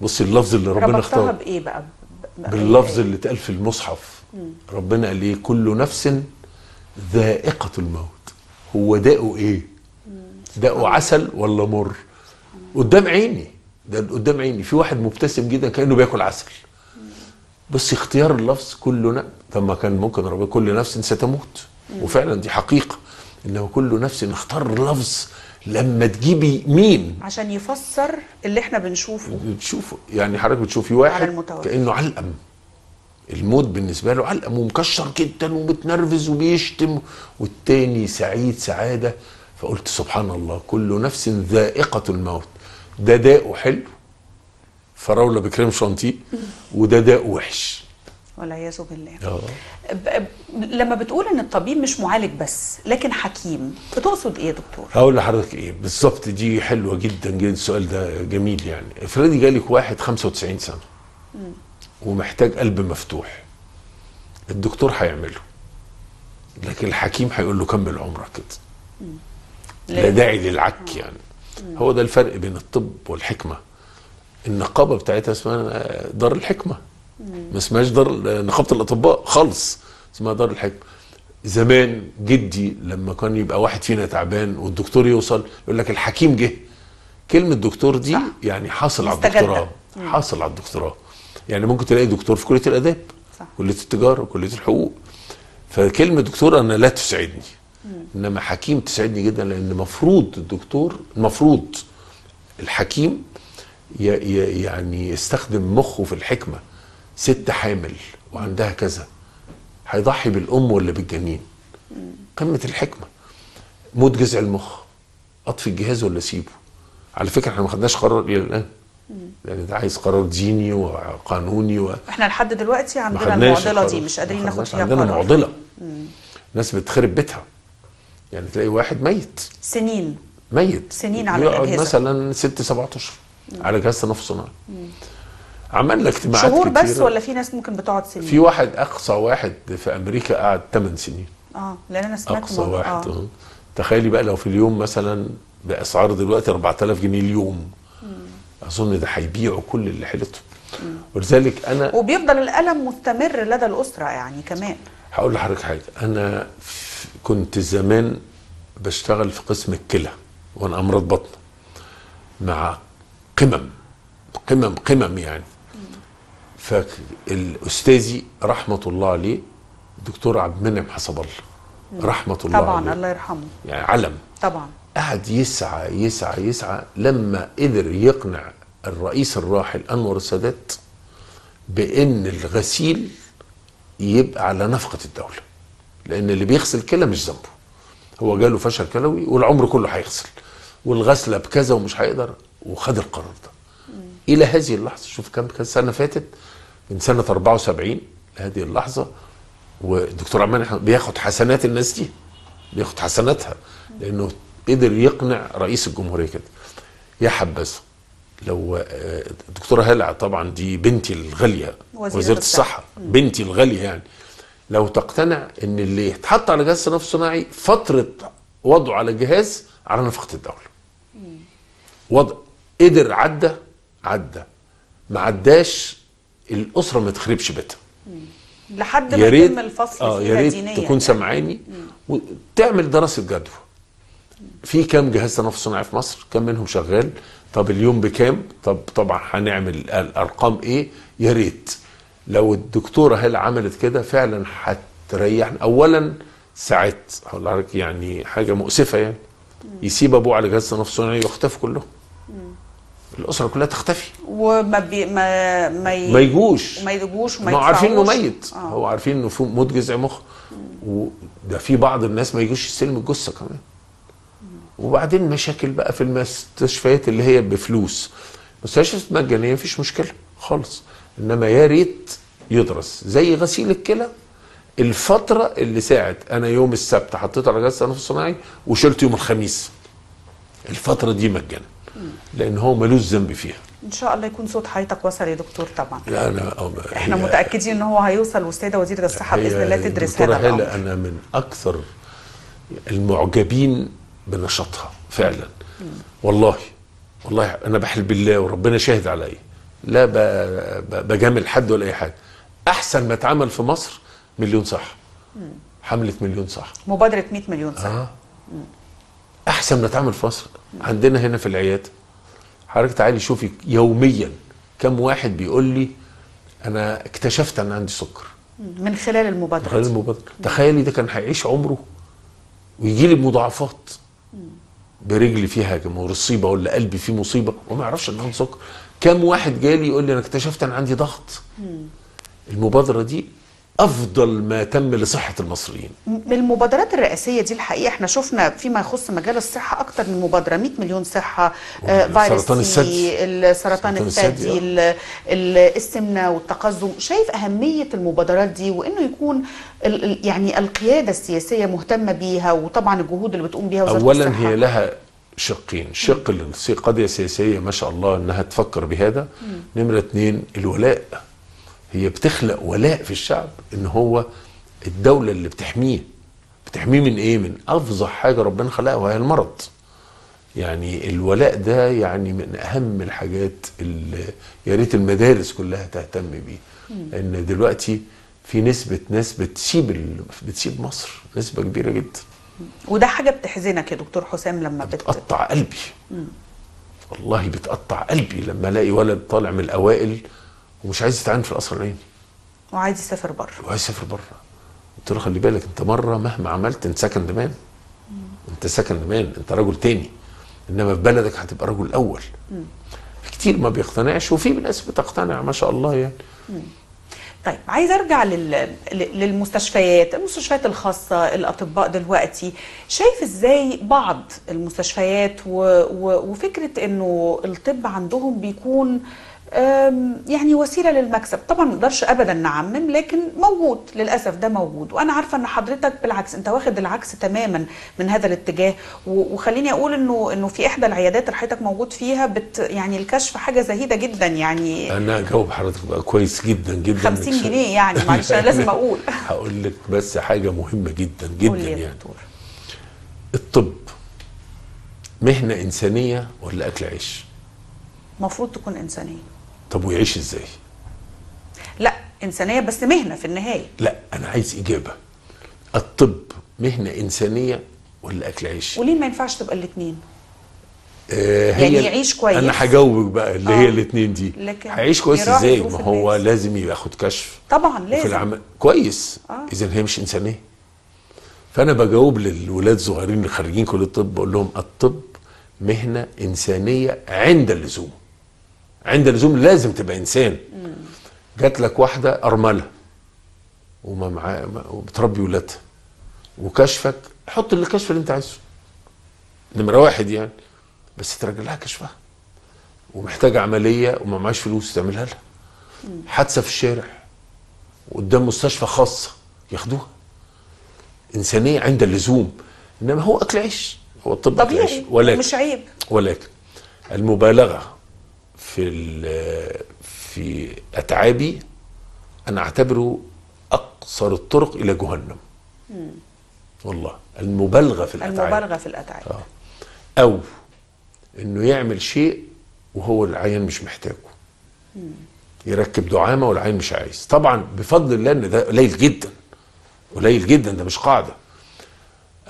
بص اللفظ اللي ربنا اختاره ربطها بإيه بقى؟ باللفظ اللي اتقال في المصحف. مم. ربنا قال ليه كل نفس ذائقة الموت. هو داقه ايه؟ داقه عسل ولا مر؟ قدام عيني، ده قدام عيني في واحد مبتسم جدا كأنه بياكل عسل. مم. بس اختيار اللفظ كل نفس، طب ما كان ممكن ربنا كل نفس ستموت. مم. وفعلا دي حقيقة، انه كل نفس اختار لفظ لما تجيبي مين عشان يفسر اللي احنا بنشوفه. بتشوفه يعني حضرتك بتشوفي واحد كأنه علقم، الموت بالنسبه له علقم ومكشر جدا ومتنرفز وبيشتم، والتاني سعيد سعاده. فقلت سبحان الله، كل نفس ذائقه الموت، ده داءه حلو فراوله بكريم شانتيه، وده داء وحش والعياذ بالله. ب... لما بتقول ان الطبيب مش معالج بس لكن حكيم، بتقصد ايه يا دكتور؟ هقول لحضرتك ايه بالظبط، دي حلوه جدا جدا، السؤال ده جميل. يعني افرضي جالك واحد خمسة وتسعين سنه م. ومحتاج قلب مفتوح، الدكتور هيعمله، لكن الحكيم هيقول له كمل عمرك كده، لا داعي للعك. يعني م. هو ده الفرق بين الطب والحكمه. النقابه بتاعتها اسمها دار الحكمه، ما اسمهاش دار نقابه الاطباء خالص، اسمها دار الحكمه. زمان جدي لما كان يبقى واحد فينا تعبان والدكتور يوصل يقول لك الحكيم جه، كلمه دكتور دي صح. يعني حاصل على الدكتوراه، حاصل على الدكتوراه. يعني ممكن تلاقي دكتور في كليه الاداب، صح، كليه التجاره، كليه الحقوق. فكلمه دكتور انا لا تسعدني، انما حكيم تسعدني جدا، لان المفروض الدكتور، المفروض الحكيم يعني يستخدم مخه في الحكمه. ست حامل وعندها كذا، هيضحي بالام ولا بالجنين؟ قمه الحكمه. موت جذع المخ، اطفي الجهاز ولا سيبه؟ على فكره احنا ما خدناش قرار الى الان، لان ده عايز قرار ديني وقانوني و... احنا لحد دلوقتي عندنا المعضله دي، مش قادرين ناخد فيها قرار. عندنا معضله، ناس بتخرب بيتها. يعني تلاقي واحد ميت سنين، ميت سنين على الاجهزه، مثلا ست سبعة اشهر على جهاز تنفس صناعي. عملنا اجتماعات شهور كتيرة. بس ولا في ناس ممكن بتقعد سنين؟ في واحد اقصى واحد في امريكا قعد ثمان سنين. اه لان انا سمعت اقصى واحد. آه. تخيلي بقى لو في اليوم مثلا باسعار دلوقتي أربعة آلاف جنيه اليوم، مم. اظن ده هيبيعوا كل اللي حيلته. ولذلك انا وبيفضل الالم مستمر لدى الاسره. يعني كمان هقول لحضرتك حاجه، انا كنت زمان بشتغل في قسم الكلى وانا امراض بطن، مع قمم قمم قمم يعني. فالاستاذي رحمه الله عليه الدكتور عبد المنعم حسب الله، رحمه الله طبعا عليه، الله يرحمه، يعني علم طبعا. قعد يسعى يسعى يسعى لما قدر يقنع الرئيس الراحل انور السادات بان الغسيل يبقى على نفقه الدوله، لان اللي بيغسل كلى مش ذنبه، هو جاله فشل كلوي والعمر كله هيغسل، والغسله بكذا ومش هيقدر، وخد القرار ده. الى هذه اللحظه شوف كم كان سنه فاتت، من سنه أربعة وسبعين لهذه اللحظه، والدكتور عمان بياخد حسنات الناس دي، بياخد حسناتها، لانه قدر يقنع رئيس الجمهوريه كده. يا حبذا لو الدكتوره هلع، طبعا دي بنتي الغاليه وزيره الصحه، بنتي الغاليه، يعني لو تقتنع ان اللي يتحط على جهاز تنفس صناعي فتره وضعه على الجهاز على نفقه الدوله. وضع قدر عدى عدى، ما عداش الاسره ما تخربش بيتها لحد ما يتم الفصل. آه فيها دينيا، يا ريت تكون سامعاني وتعمل دراسه جدوى، في كام جهاز تنفس صناعي في مصر، كام منهم شغال، طب اليوم بكام، طب طبعا هنعمل الارقام ايه. يا ريت لو الدكتوره هلا عملت كده فعلا هتريحنا. اولا ساعات هقول لحضرتك يعني حاجه مؤسفه، يعني يسيب ابوه على جهاز تنفس صناعي ويختفوا كلهم، الاسره كلها تختفي، وما بي ما ما ي... ما يجوش ما يجوش وما يدفعوش، عارفين انه ميت. آه. هو عارفين انه في موت جذع مخ، وده في بعض الناس ما يجوش يستلم الجثه كمان. مم. وبعدين مشاكل بقى في المستشفيات اللي هي بفلوس، مستشفيات مجانيه مفيش مشكله خالص، انما يا ريت يدرس زي غسيل الكلى، الفتره اللي ساعه انا يوم السبت حطيت على جهاز تنفس صناعي وشلت يوم الخميس، الفتره دي مجانا. لان هو ملوش ذنب فيها. ان شاء الله يكون صوت حضرتك وصل يا دكتور. طبعا لا انا احنا متاكدين ان هو هيوصل، والسيده وزيره الصحه باذن الله تدرس هذا الامر. انا من اكثر المعجبين بنشاطها فعلا. مم. والله والله انا بحلف بالله وربنا شاهد عليا، لا بجامل حد ولا اي حاجه. احسن ما اتعمل في مصر مليون صح، حمله مليون صح، مبادره مئة مليون صح. آه. احسن ما اتعمل في مصر. عندنا هنا في العياده حضرتك تعالي شوفي يوميا كم واحد بيقول لي انا اكتشفت ان عندي سكر من خلال المبادره. خلال المبادره تخيلي ده كان هيعيش عمره ويجي لي بمضاعفات، برجلي فيها مصيبه ولا قلبي فيه مصيبه وما يعرفش ان عنده سكر. كم واحد جالي يقول لي انا اكتشفت ان عندي ضغط. المبادره دي افضل ما تم لصحه المصريين. من المبادرات الرئاسيه دي الحقيقه احنا شفنا فيما يخص مجال الصحه اكتر من مبادره، مئة مليون صحه، آه فيروس الثدي، السرطان الثدي، السمنه والتقزم. شايف اهميه المبادرات دي وانه يكون ال يعني القياده السياسيه مهتمه بيها، وطبعا الجهود اللي بتقوم بيها وزاره الصحه. اولا هي لها شقين، شق القضيه السياسيه ما شاء الله انها تفكر بهذا. مم. نمره اثنين الولاء، هي بتخلق ولاء في الشعب ان هو الدولة اللي بتحميه بتحميه من ايه؟ من افظع حاجة ربنا خلقها وهي المرض. يعني الولاء ده يعني من اهم الحاجات اللي يا ريت المدارس كلها تهتم بيه. لان دلوقتي في نسبة ناس بتسيب بتسيب مصر، نسبة كبيرة جدا. وده حاجة بتحزنك يا دكتور حسام لما بت... بتقطع قلبي. مم. والله بتقطع قلبي لما الاقي ولد طالع من الاوائل ومش عايز يتعين في القصر العيني وعايز يسافر بره وعايز يسافر بره. قلت له خلي بالك انت مره مهما عملت انت سكند مان، انت سكند مان، انت راجل تاني، انما في بلدك هتبقى راجل اول. مم. كتير ما بيقتنعش وفي ناس بتقتنع ما شاء الله يعني. مم. طيب عايز ارجع لل... للمستشفيات، المستشفيات الخاصه، الاطباء دلوقتي شايف ازاي بعض المستشفيات و... و... وفكره انه الطب عندهم بيكون يعني وسيله للمكسب. طبعا ما نقدرش ابدا نعمم، لكن موجود للاسف، ده موجود. وانا عارفه ان حضرتك بالعكس انت واخد العكس تماما من هذا الاتجاه، وخليني اقول انه انه في احدى العيادات اللي حضرتك موجود فيها بت يعني الكشف حاجه زهيده جدا يعني. انا هجاوب حضرتك بقى كويس جدا جدا. خمسين جنيه يعني معلش انا لازم اقول. هقول لك بس حاجه مهمه جدا جدا يعني. الطب مهنه انسانيه ولا اكل عيش؟ المفروض تكون انسانيه. طب ويعيش ازاي؟ لا انسانيه بس مهنه في النهايه. لا انا عايز اجابه، الطب مهنه انسانيه ولا اكل عيش؟ وليه ما ينفعش تبقى الاثنين؟ آه يعني يعيش كويس. انا هجاوبك بقى اللي آه. هي الاثنين دي هيعيش كويس ازاي؟ ما هو لازم ياخد كشف طبعا، لازم في العمل كويس. آه. اذا هي مش انسانيه. فانا بجاوب للولاد الصغيرين اللي خارجين كليه الطب بقول لهم الطب مهنه انسانيه عند اللزوم، عند اللزوم لازم تبقى انسان. مم. جات لك واحده ارمله وما معاها وبتربي ولادها وكشفك، حط الكشف اللي انت عايزه نمره واحد يعني، بس ترجع لها كشفها ومحتاجه عمليه وما معاش فلوس تعملها لها. مم. حادثه في الشارع وقدام مستشفى خاصه ياخدوها، انسانيه عند اللزوم. انما هو اكل عيش، هو الطب اكل عيش ولكن مش عيب، ولكن المبالغه في في اتعابي انا اعتبره اقصر الطرق الى جهنم. مم. والله المبالغه في الاتعاب، المبالغه في الاتعاب آه. او انه يعمل شيء وهو العيان مش محتاجه. مم. يركب دعامه والعيان مش عايز. طبعا بفضل الله ان ده قليل جدا، قليل جدا، ده مش قاعده.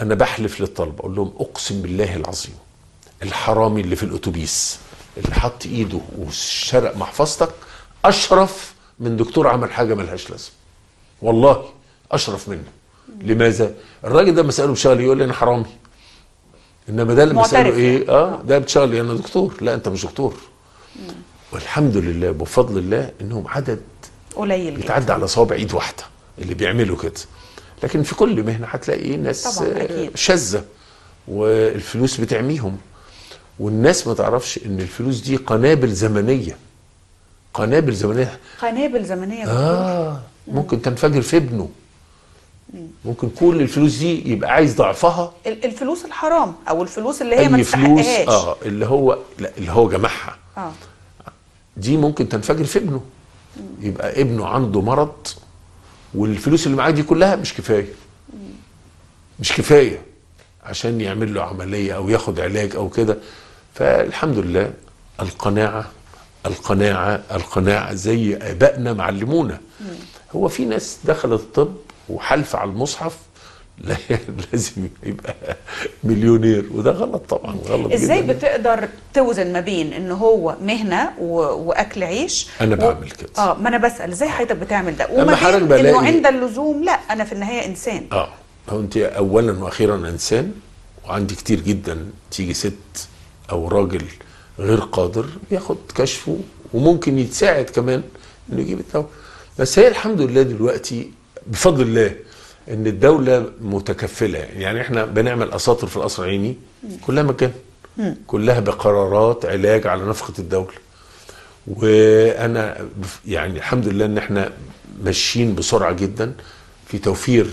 انا بحلف للطلبه اقول لهم اقسم بالله العظيم الحرامي اللي في الاتوبيس اللي حط ايده وشرق محفظتك اشرف من دكتور عمل حاجه ملهاش لازمه. والله اشرف منه. لماذا؟ الراجل ده مساله بشغل يقول لي انا حرامي. انما ده اللي مساله ايه؟ اه ده بشغل انا دكتور، لا انت مش دكتور. مم. والحمد لله بفضل الله انهم عدد قليل بيتعدى على صوابع ايد واحده اللي بيعملوا كده. لكن في كل مهنه هتلاقي ناس شاذه والفلوس بتعميهم. والناس ما تعرفش ان الفلوس دي قنابل زمنيه، قنابل زمنيه، قنابل زمنيه. اه ممكن تنفجر في ابنه، ممكن كل الفلوس دي يبقى عايز ضعفها، الفلوس الحرام او الفلوس اللي هي ما تستحقهاش، اه اللي هو لا اللي هو جمعها، اه دي ممكن تنفجر في ابنه، يبقى ابنه عنده مرض والفلوس اللي معاه دي كلها مش كفايه، مش كفايه عشان يعمل له عمليه او ياخد علاج او كده. فالحمد لله القناعه القناعه القناعه زي ابائنا معلمونا. هو في ناس دخلت الطب وحلف على المصحف لا لازم يبقى مليونير، وده غلط طبعا، غلط. ازاي جداً بتقدر توزن ما بين ان هو مهنه و... واكل عيش؟ انا و... بعمل كده. اه ما انا بسال ازاي حضرتك بتعمل ده؟ وما بين انه عند اللزوم لا انا في النهايه انسان. اه هو انت اولا واخيرا انسان، وعندي كتير جدا تيجي ست او راجل غير قادر ياخد كشفه وممكن يتساعد كمان انه يجيب التو. بس هي الحمد لله دلوقتي بفضل الله ان الدوله متكفله، يعني احنا بنعمل اساطر في القصر العيني كلها مكان، كلها بقرارات علاج على نفقه الدوله. وانا يعني الحمد لله ان احنا ماشيين بسرعه جدا في توفير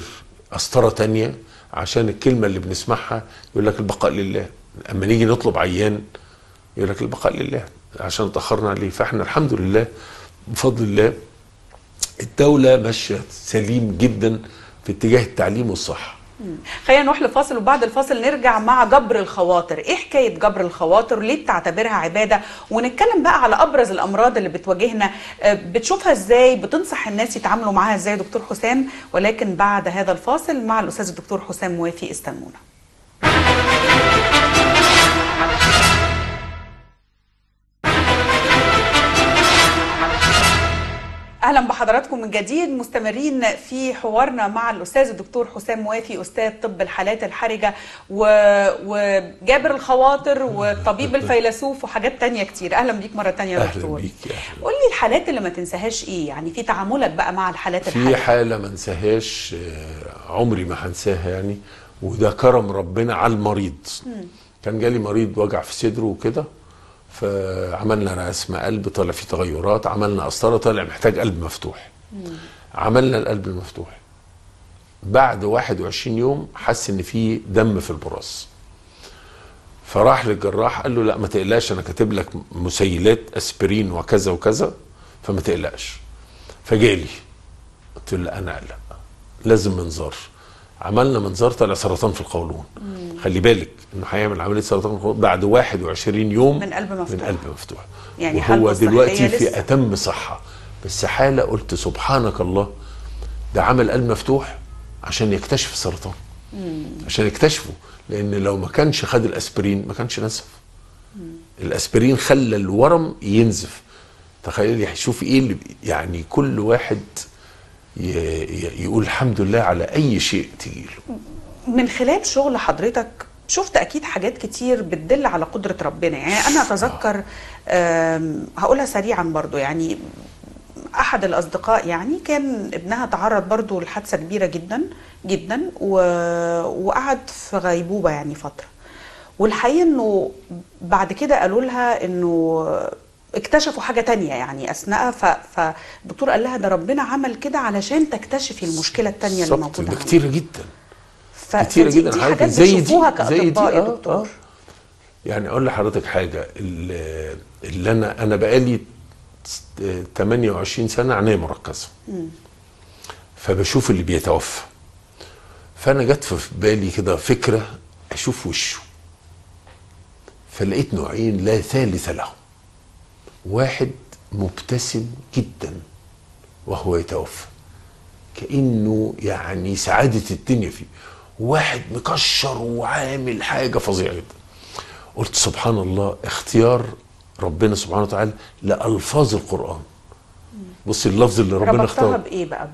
اسطره ثانيه، عشان الكلمه اللي بنسمعها يقول لك البقاء لله، اما نيجي نطلب عيان يقول لك البقاء لله عشان اتاخرنا عليه. فاحنا الحمد لله بفضل الله الدولة ماشية سليم جدا في اتجاه التعليم والصحة. خلينا نروح لفاصل، وبعد الفاصل نرجع مع جبر الخواطر. ايه حكاية جبر الخواطر؟ ليه بتعتبرها عبادة؟ ونتكلم بقى على ابرز الامراض اللي بتواجهنا، بتشوفها ازاي، بتنصح الناس يتعاملوا معاها ازاي دكتور حسام؟ ولكن بعد هذا الفاصل مع الاستاذ الدكتور حسام موافي، استنونا. اهلا بحضراتكم من جديد، مستمرين في حوارنا مع الاستاذ الدكتور حسام موافي، استاذ طب الحالات الحرجه وجابر الخواطر والطبيب الفيلسوف وحاجات تانية كتير. اهلا بيك مره تانية يا دكتور. قول لي الحالات اللي ما تنساهاش ايه؟ يعني في تعاملك بقى مع الحالات الحرجه. في حاله ما انساهاش، عمري ما هنساها يعني، وده كرم ربنا على المريض. كان جالي مريض وجع في صدره وكده، فعملنا رسم قلب طلع فيه تغيرات، عملنا قسطره طلع محتاج قلب مفتوح. مم. عملنا القلب المفتوح. بعد واحد وعشرين يوم حس ان في دم في البراز، فراح للجراح قال له لا ما تقلقش، انا كاتب لك مسيلات اسبرين وكذا وكذا فما تقلقش. فجالي قلت له لا انا اقلق، لازم منظار. عملنا منظار طلع سرطان في القولون. مم. خلي بالك انه هيعمل عمليه سرطان في القولون بعد واحد وعشرين يوم من قلب مفتوح، من قلب مفتوح. يعني وهو دلوقتي في اتم صحه. بس حاله قلت سبحانك الله، ده عمل قلب مفتوح عشان يكتشف السرطان. مم. عشان يكتشفه، لان لو ما كانش خد الاسبرين ما كانش نزف. مم. الاسبرين خلى الورم ينزف. تخيل هيشوف ايه اللي يعني. كل واحد يقول الحمد لله على أي شيء تجيله. من خلال شغل حضرتك شفت أكيد حاجات كتير بتدل على قدرة ربنا، يعني أنا أتذكر هقولها سريعا برضو، يعني أحد الأصدقاء يعني كان ابنها تعرض برضو لحادثة كبيرة جدا جدا، وقعد في غيبوبة يعني فترة، والحقيقة أنه بعد كده قالوا لها أنه اكتشفوا حاجة تانية يعني أثناءها، فالدكتور قال لها ده ربنا عمل كده علشان تكتشفي المشكلة التانية اللي موجودة عندها. كتيرة جدا، كتيرة جدا. دي حاجات بتشوفوها كأطباء يا دكتور. آه آه. يعني أقول لحضرتك حاجة، اللي أنا أنا بقالي ثمانية وعشرين سنة عناية مركزة، فبشوف اللي بيتوفى، فأنا جت في بالي كده فكرة أشوف وشه، فلقيت نوعين لا ثالث لهم. واحد مبتسم جدا وهو يتوفى كأنه يعني سعادة الدنيا فيه، واحد مكشر وعامل حاجة فظيعة جدا. قلت سبحان الله، اختيار ربنا سبحانه وتعالى لألفاظ القرآن. بصي اللفظ اللي ربنا اختاره ربطها بإيه بقى؟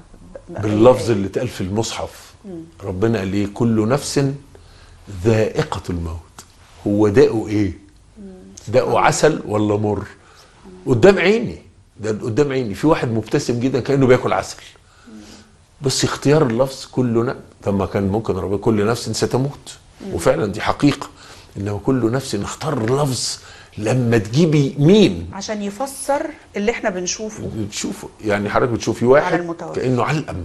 باللفظ اللي اتقال في المصحف. مم. ربنا قال ايه؟ كل نفس ذائقة الموت. هو داقه ايه؟ داقه عسل ولا مر؟ قدام عيني، ده قدام عيني في واحد مبتسم جدا كانه بياكل عسل. بس اختيار اللفظ كل نفس. طب ما كان ممكن ربنا كل نفس ستموت، وفعلا دي حقيقه انه كل نفس. نختار لفظ لما تجيبي مين عشان يفسر اللي احنا بنشوفه بنشوفه. يعني حضرتك بتشوفي واحد كانه علقم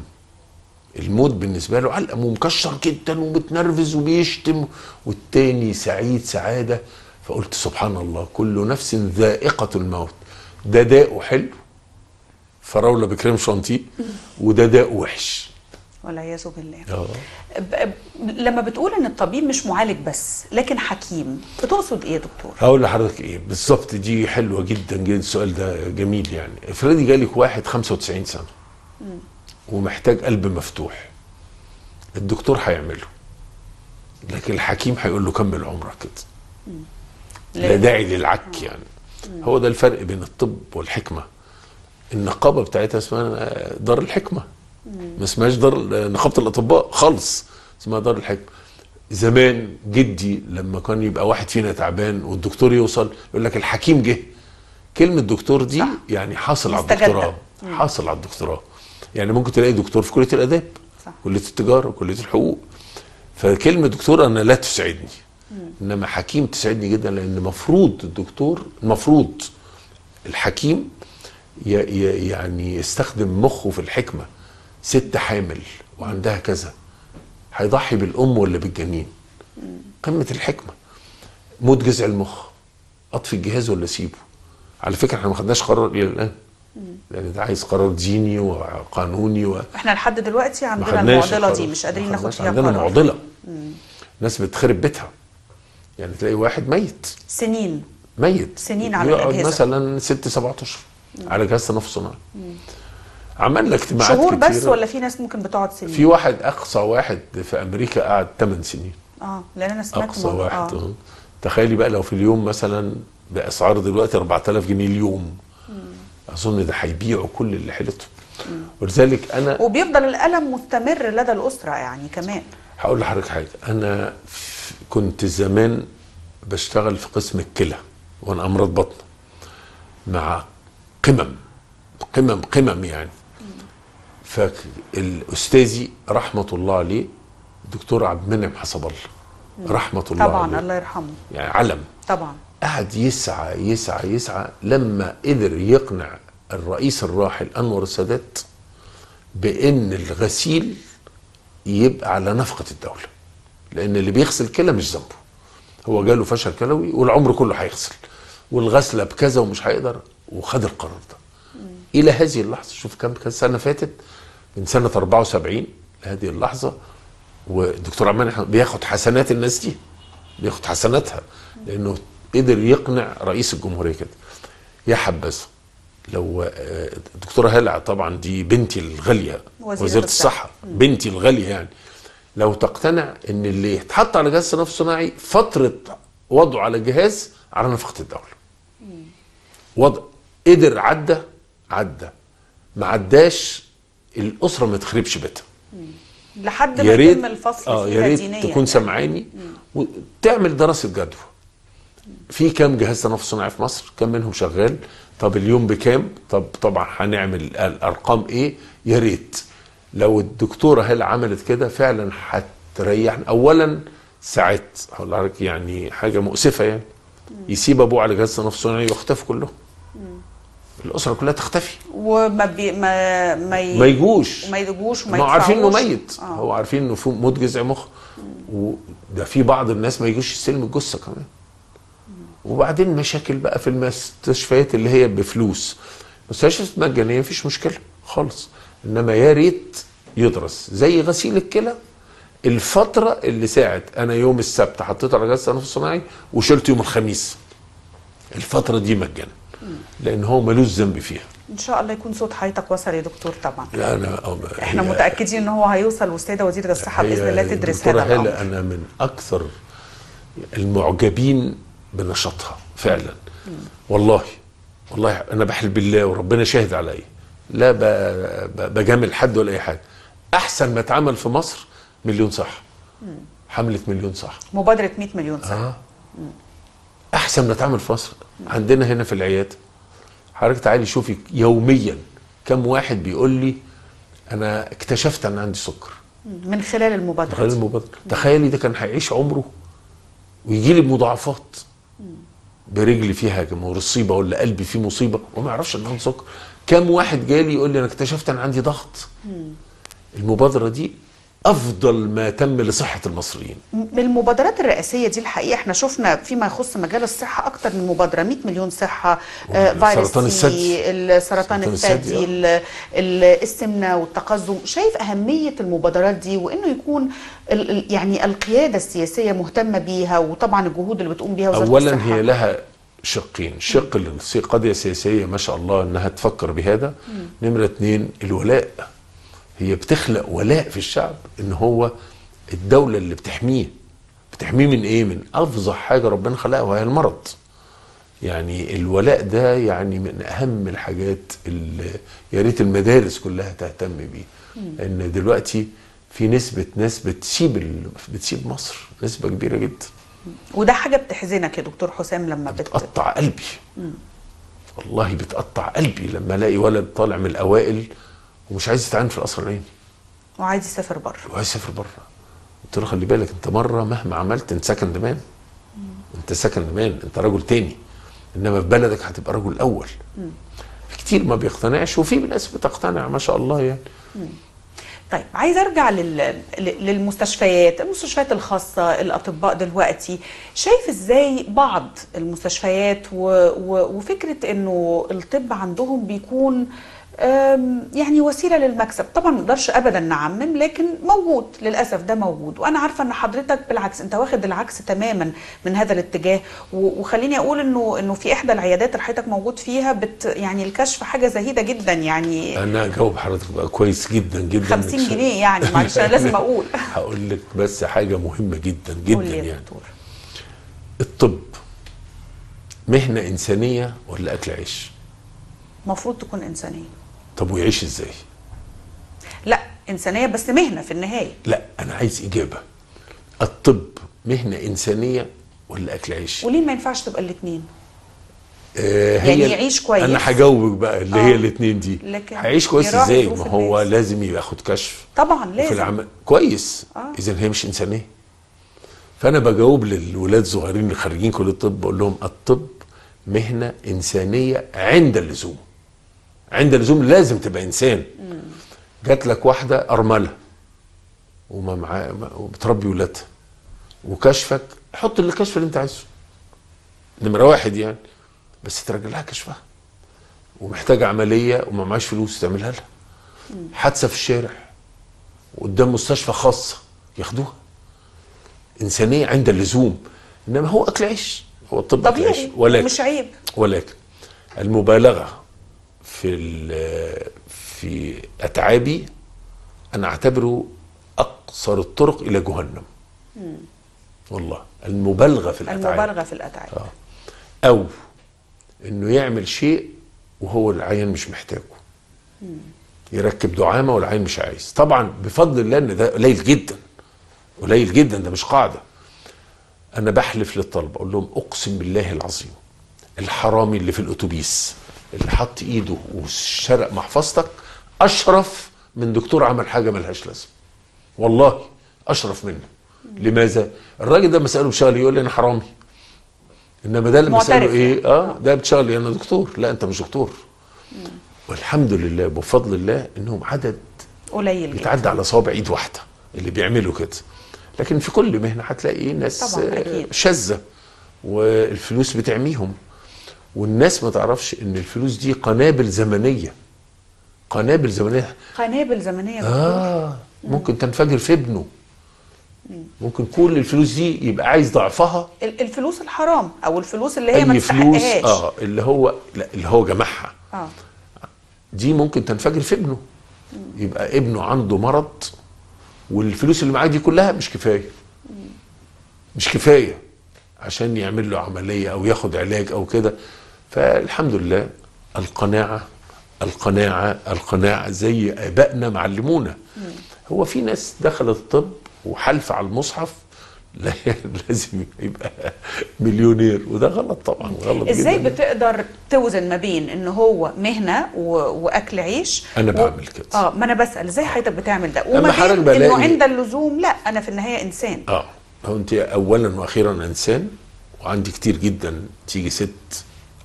الموت بالنسبه له علقه، ومكشر جدا ومتنرفز وبيشتم، والتاني سعيد سعاده. فقلت سبحان الله، كل نفس ذائقه الموت، ده داءه حلو فراوله بكريم شانتيه، وده داءه وحش والعياذ بالله. لما بتقول ان الطبيب مش معالج بس لكن حكيم، بتقصد ايه يا دكتور؟ هقول لحضرتك ايه بالظبط، دي حلوه جدا جدا، السؤال ده جميل. يعني افرضي جالك واحد خمسة وتسعين سنه م. ومحتاج قلب مفتوح، الدكتور هيعمله، لكن الحكيم هيقول له كمل عمرك كده، لا داعي للعك. يعني م. هو ده الفرق بين الطب والحكمه. النقابه بتاعتها اسمها دار الحكمه، ما اسمهاش دار نقابه الاطباء خالص، اسمها دار الحكمه. زمان جدي لما كان يبقى واحد فينا تعبان والدكتور يوصل يقول لك الحكيم جه، كلمه الدكتور دي صح. يعني حاصل على الدكتوراه، حاصل على الدكتوراه. يعني ممكن تلاقي دكتور في كليه الاداب، صح، كليه التجاره، كليه الحقوق. فكلمه دكتور انا لا تسعدني، مم. انما حكيم تسعدني جدا، لان المفروض الدكتور، المفروض الحكيم يعني يستخدم مخه في الحكمه. ست حامل وعندها كذا، هيضحي بالام ولا بالجنين؟ قمه الحكمه. موت جذع المخ، اطفي الجهاز ولا سيبه؟ على فكره احنا ما خدناش قرار الى الان، لان ده عايز قرار ديني وقانوني و... احنا لحد دلوقتي عندنا المعضله دي، مش قادرين ناخد فيها قرار، عندنا معضله. مم. الناس بتخرب بيتها، يعني تلاقي واحد ميت سنين، ميت سنين على الاجهزه، مثلا ست سبعة اشهر على جهاز تنفس صناعي، عملنا اجتماعات شهور كتيرة. بس ولا في ناس ممكن بتقعد سنين؟ في واحد اقصى واحد في امريكا قعد ثمان سنين. اه لان انا سمعت اقصى واحد. اه تخيلي بقى لو في اليوم مثلا باسعار دلوقتي أربعة آلاف جنيه اليوم، مم. اظن ده هيبيعوا كل اللي حيلته. ولذلك انا وبيفضل الالم مستمر لدى الاسره. يعني كمان هقول لحضرتك حاجه، انا كنت زمان بشتغل في قسم الكلى وانا امراض بطن مع قمم قمم قمم يعني. فالاستاذي رحمه الله عليه الدكتور عبد المنعم حسب الله، رحمه الله طبعا عليه، الله يرحمه، يعني علم طبعا. قعد يسعى يسعى يسعى لما قدر يقنع الرئيس الراحل انور السادات بان الغسيل يبقى على نفقه الدوله، لان اللي بيغسل كلى مش ذنبه، هو جاله فشل كلوي والعمر كله هيغسل، والغسله بكذا ومش هيقدر، وخد القرار ده. الى هذه اللحظه، شوف كم كم سنه فاتت، من سنه أربعة وسبعين لهذه اللحظه، والدكتور عمان بياخد حسنات الناس دي، بياخد حسناتها، لانه قدر يقنع رئيس الجمهوريه كده. يا حبذا لو الدكتوره هلع، طبعا دي بنتي الغاليه وزيره الصحه، بنتي الغاليه، يعني لو تقتنع ان اللي يتحط على جهاز تنفس صناعي فتره وضعه على الجهاز على نفقه الدوله. وضع قدر عدى عدى، ما عداش الاسره ما تخربش بيتها لحد ما يتم الفصل آه فيها دينيا. يا ريت تكون سمعاني وتعمل دراسه جدوى، في كام جهاز تنفس صناعي في مصر؟ كام منهم شغال؟ طب اليوم بكام؟ طب طبعا هنعمل الارقام ايه؟ يا ريت لو الدكتوره هلا عملت كده فعلا هتريحنا. اولا ساعات هقول لحضرتك يعني حاجه مؤسفه، يعني يسيب ابوه على جهاز تنفس صناعي ويختفوا كلهم، الاسره كلها تختفي، وما بي ما ما, ي... ما يجوش ما يجوش ما يدفعوش، عارفين انه ميت. آه. هو عارفين انه في موت جذع مخ، وده في بعض الناس ما يجوش يستلم الجثه كمان. وبعدين مشاكل بقى في المستشفيات اللي هي بفلوس، مستشفيات مجانيه مفيش مشكله خالص، انما يا ريت يدرس زي غسيل الكلى، الفتره اللي ساعه انا يوم السبت حطيت على جهاز تنفس صناعي وشلت يوم الخميس، الفتره دي مجانا، لان هو ملوش ذنب فيها. ان شاء الله يكون صوت حياتك وصل يا دكتور. طبعا لا انا احنا متاكدين ان هو هيوصل، والسيده وزيره الصحه باذن الله تدرس هذا الامر. انا من اكثر المعجبين بنشاطها فعلا، مم. والله والله انا بحل بالله وربنا شاهد عليا، لا بجامل حد ولا اي حاجه، احسن ما اتعمل في مصر مليون صحه، حمله مليون صحه، مبادره مئة مليون صحه، آه. احسن ما اتعمل في مصر. عندنا هنا في العياده حضرتك تعالي شوفي يوميا كم واحد بيقول لي انا اكتشفت ان عندي سكر من خلال المبادره، من خلال المبادره. تخيلي ده كان هيعيش عمره ويجي لي بمضاعفات، برجلي فيها مصيبه ولا قلبي فيه مصيبه وما يعرفش ان عنده سكر. كام واحد جالي يقول لي انا اكتشفت ان عندي ضغط، المبادرة دي أفضل ما تم لصحة المصريين. المبادرات الرئاسية دي الحقيقة احنا شفنا فيما يخص مجال الصحة أكتر من مبادرة، مئة مليون صحة، آه فيروس الثدي، السرطان الثدي، السمنة والتقزم. شايف أهمية المبادرات دي وإنه يكون ال يعني القيادة السياسية مهتمة بيها، وطبعا الجهود اللي بتقوم بيها وزارة الصحة. أولا هي لها شقين، شق القضية السياسية ما شاء الله إنها تفكر بهذا. م. نمرة اثنين الولاء، هي بتخلق ولاء في الشعب ان هو الدولة اللي بتحميه بتحميه من ايه؟ من افظع حاجة ربنا خلقها وهي المرض. يعني الولاء ده يعني من اهم الحاجات اللي يا ريت المدارس كلها تهتم بيه. ان دلوقتي في نسبة ناس بتسيب بتسيب مصر، نسبة كبيرة جدا. وده حاجة بتحزنك يا دكتور حسام لما بت... بتقطع قلبي. مم. والله بتقطع قلبي لما الاقي ولد طالع من الاوائل ومش عايز يتعين في القصر العيني وعايز يسافر بره وعايز يسافر بره. قلت له خلي بالك انت مره مهما عملت انت سكند مان، انت سكند مان، انت راجل تاني، انما في بلدك هتبقى راجل اول. مم. كتير ما بيقتنعش وفي ناس بتقتنع ما شاء الله يعني. مم. طيب عايز ارجع لل... للمستشفيات، المستشفيات الخاصه، الاطباء دلوقتي، شايف ازاي بعض المستشفيات و... و... وفكره انه الطب عندهم بيكون يعني وسيله للمكسب؟ طبعا ما نقدرش ابدا نعمم، لكن موجود للاسف، ده موجود. وانا عارفه ان حضرتك بالعكس انت واخد العكس تماما من هذا الاتجاه، وخليني اقول انه انه في احدى العيادات اللي حضرتك موجود فيها بت يعني الكشف حاجه زهيده جدا يعني. انا هجاوب حضرتك بقى كويس جدا جدا. خمسين جنيه يعني معلش انا لازم اقول. هقول لك بس حاجه مهمه جدا جدا يعني. الطب مهنه انسانيه ولا اكل عيش؟ المفروض تكون انسانيه. طب ويعيش ازاي؟ لا انسانيه بس مهنه في النهايه. لا انا عايز اجابه، الطب مهنه انسانيه ولا اكل عيش؟ وليه ما ينفعش تبقى الاثنين؟ آه يعني يعيش كويس. انا هجاوبك بقى اللي آه. هي الاثنين دي هيعيش كويس ازاي؟ ما هو الناس لازم ياخد كشف طبعا، لازم في العمل كويس. آه. اذا هي مش انسانيه. فانا بجاوب للولاد الصغيرين اللي خارجين كليه الطب بقول لهم الطب مهنه انسانيه عند اللزوم، عند اللزوم لازم تبقى انسان. جات لك واحده ارمله وما معاها وبتربي ولادها وكشفك، حط الكشف اللي انت عايزه نمره واحد يعني، بس ترجع لها كشفها ومحتاجه عمليه وما معاش فلوس تعملها لها. حادثه في الشارع وقدام مستشفى خاصه ياخدوها، انسانيه عند اللزوم. انما هو اكل عيش، هو الطب اكل عيش ولكن مش عيب، ولكن المبالغه في في اتعابي انا اعتبره اقصر الطرق الى جهنم. مم. والله المبالغه في الاتعاب، المبالغه في الاتعاب آه. او انه يعمل شيء وهو العيان مش محتاجه. مم. يركب دعامه والعيان مش عايز. طبعا بفضل الله ان ده قليل جدا، قليل جدا، ده مش قاعده. انا بحلف للطلبه اقول لهم اقسم بالله العظيم الحرامي اللي في الاتوبيس اللي حط ايده وشرق محفظتك اشرف من دكتور عمل حاجه ملهاش لازمه، والله اشرف منه. لماذا؟ الراجل ده مساله بشغل يقول لي انا حرامي، انما ده اللي مساله ايه؟ اه ده بتشغل انا دكتور، لا انت مش دكتور. مم. والحمد لله بفضل الله انهم عدد قليل بيتعدى على صوابع ايد واحده اللي بيعملوا كده، لكن في كل مهنه هتلاقي ناس شاذه والفلوس بتعميهم، والناس ما تعرفش ان الفلوس دي قنابل زمنيه، قنابل زمنيه، قنابل زمنيه اه ممكن تنفجر في ابنه. مم. ممكن كل الفلوس دي يبقى عايز ضعفها، الفلوس الحرام او الفلوس اللي هي ما تستحقهاش، اه اللي هو لا اللي هو جمعها اه دي ممكن تنفجر في ابنه. مم. يبقى ابنه عنده مرض والفلوس اللي معاه دي كلها مش كفايه. مم. مش كفايه عشان يعمل له عمليه او ياخد علاج او كده. فالحمد لله القناعه القناعه القناعه زي ابائنا معلمونا. هو في ناس دخلت الطب وحلف على المصحف لازم يبقى مليونير، وده غلط طبعا، غلط جدا. ازاي بتقدر توزن ما بين ان هو مهنه واكل عيش؟ انا بعمل كده اه ما انا بسال ازاي حضرتك بتعمل ده وما بين انه عند اللزوم لا انا في النهايه انسان. اه هو انت اولا واخيرا انسان، وعندي كتير جدا تيجي ست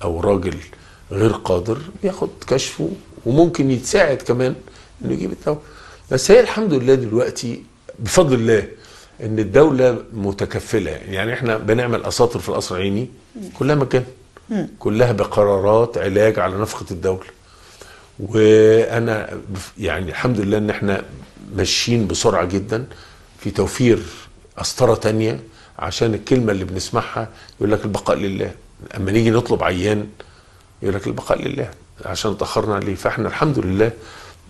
او راجل غير قادر ياخد كشفه وممكن يتساعد كمان انه يجيب الدواء. بس هي الحمد لله دلوقتي بفضل الله ان الدوله متكفله. يعني احنا بنعمل اساطر في القصر العيني كلها مكان، كلها بقرارات علاج على نفقه الدوله. وانا يعني الحمد لله ان احنا ماشيين بسرعه جدا في توفير اسطره تانيه، عشان الكلمه اللي بنسمعها يقول لك البقاء لله، اما نيجي نطلب عيان يقول لك البقاء لله عشان اتاخرنا عليه. فاحنا الحمد لله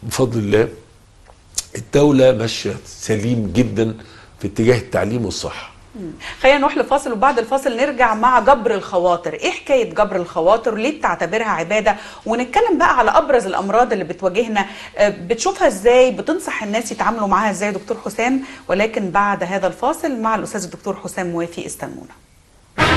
بفضل الله الدوله ماشيه سليم جدا في اتجاه التعليم والصحه. خلينا نروح لفاصل وبعد الفاصل نرجع مع جبر الخواطر. ايه حكايه جبر الخواطر؟ ليه بتعتبرها عباده؟ ونتكلم بقى على ابرز الامراض اللي بتواجهنا، بتشوفها ازاي؟ بتنصح الناس يتعاملوا معاها ازاي دكتور حسام؟ ولكن بعد هذا الفاصل مع الاستاذ الدكتور حسام موافي، استنونا.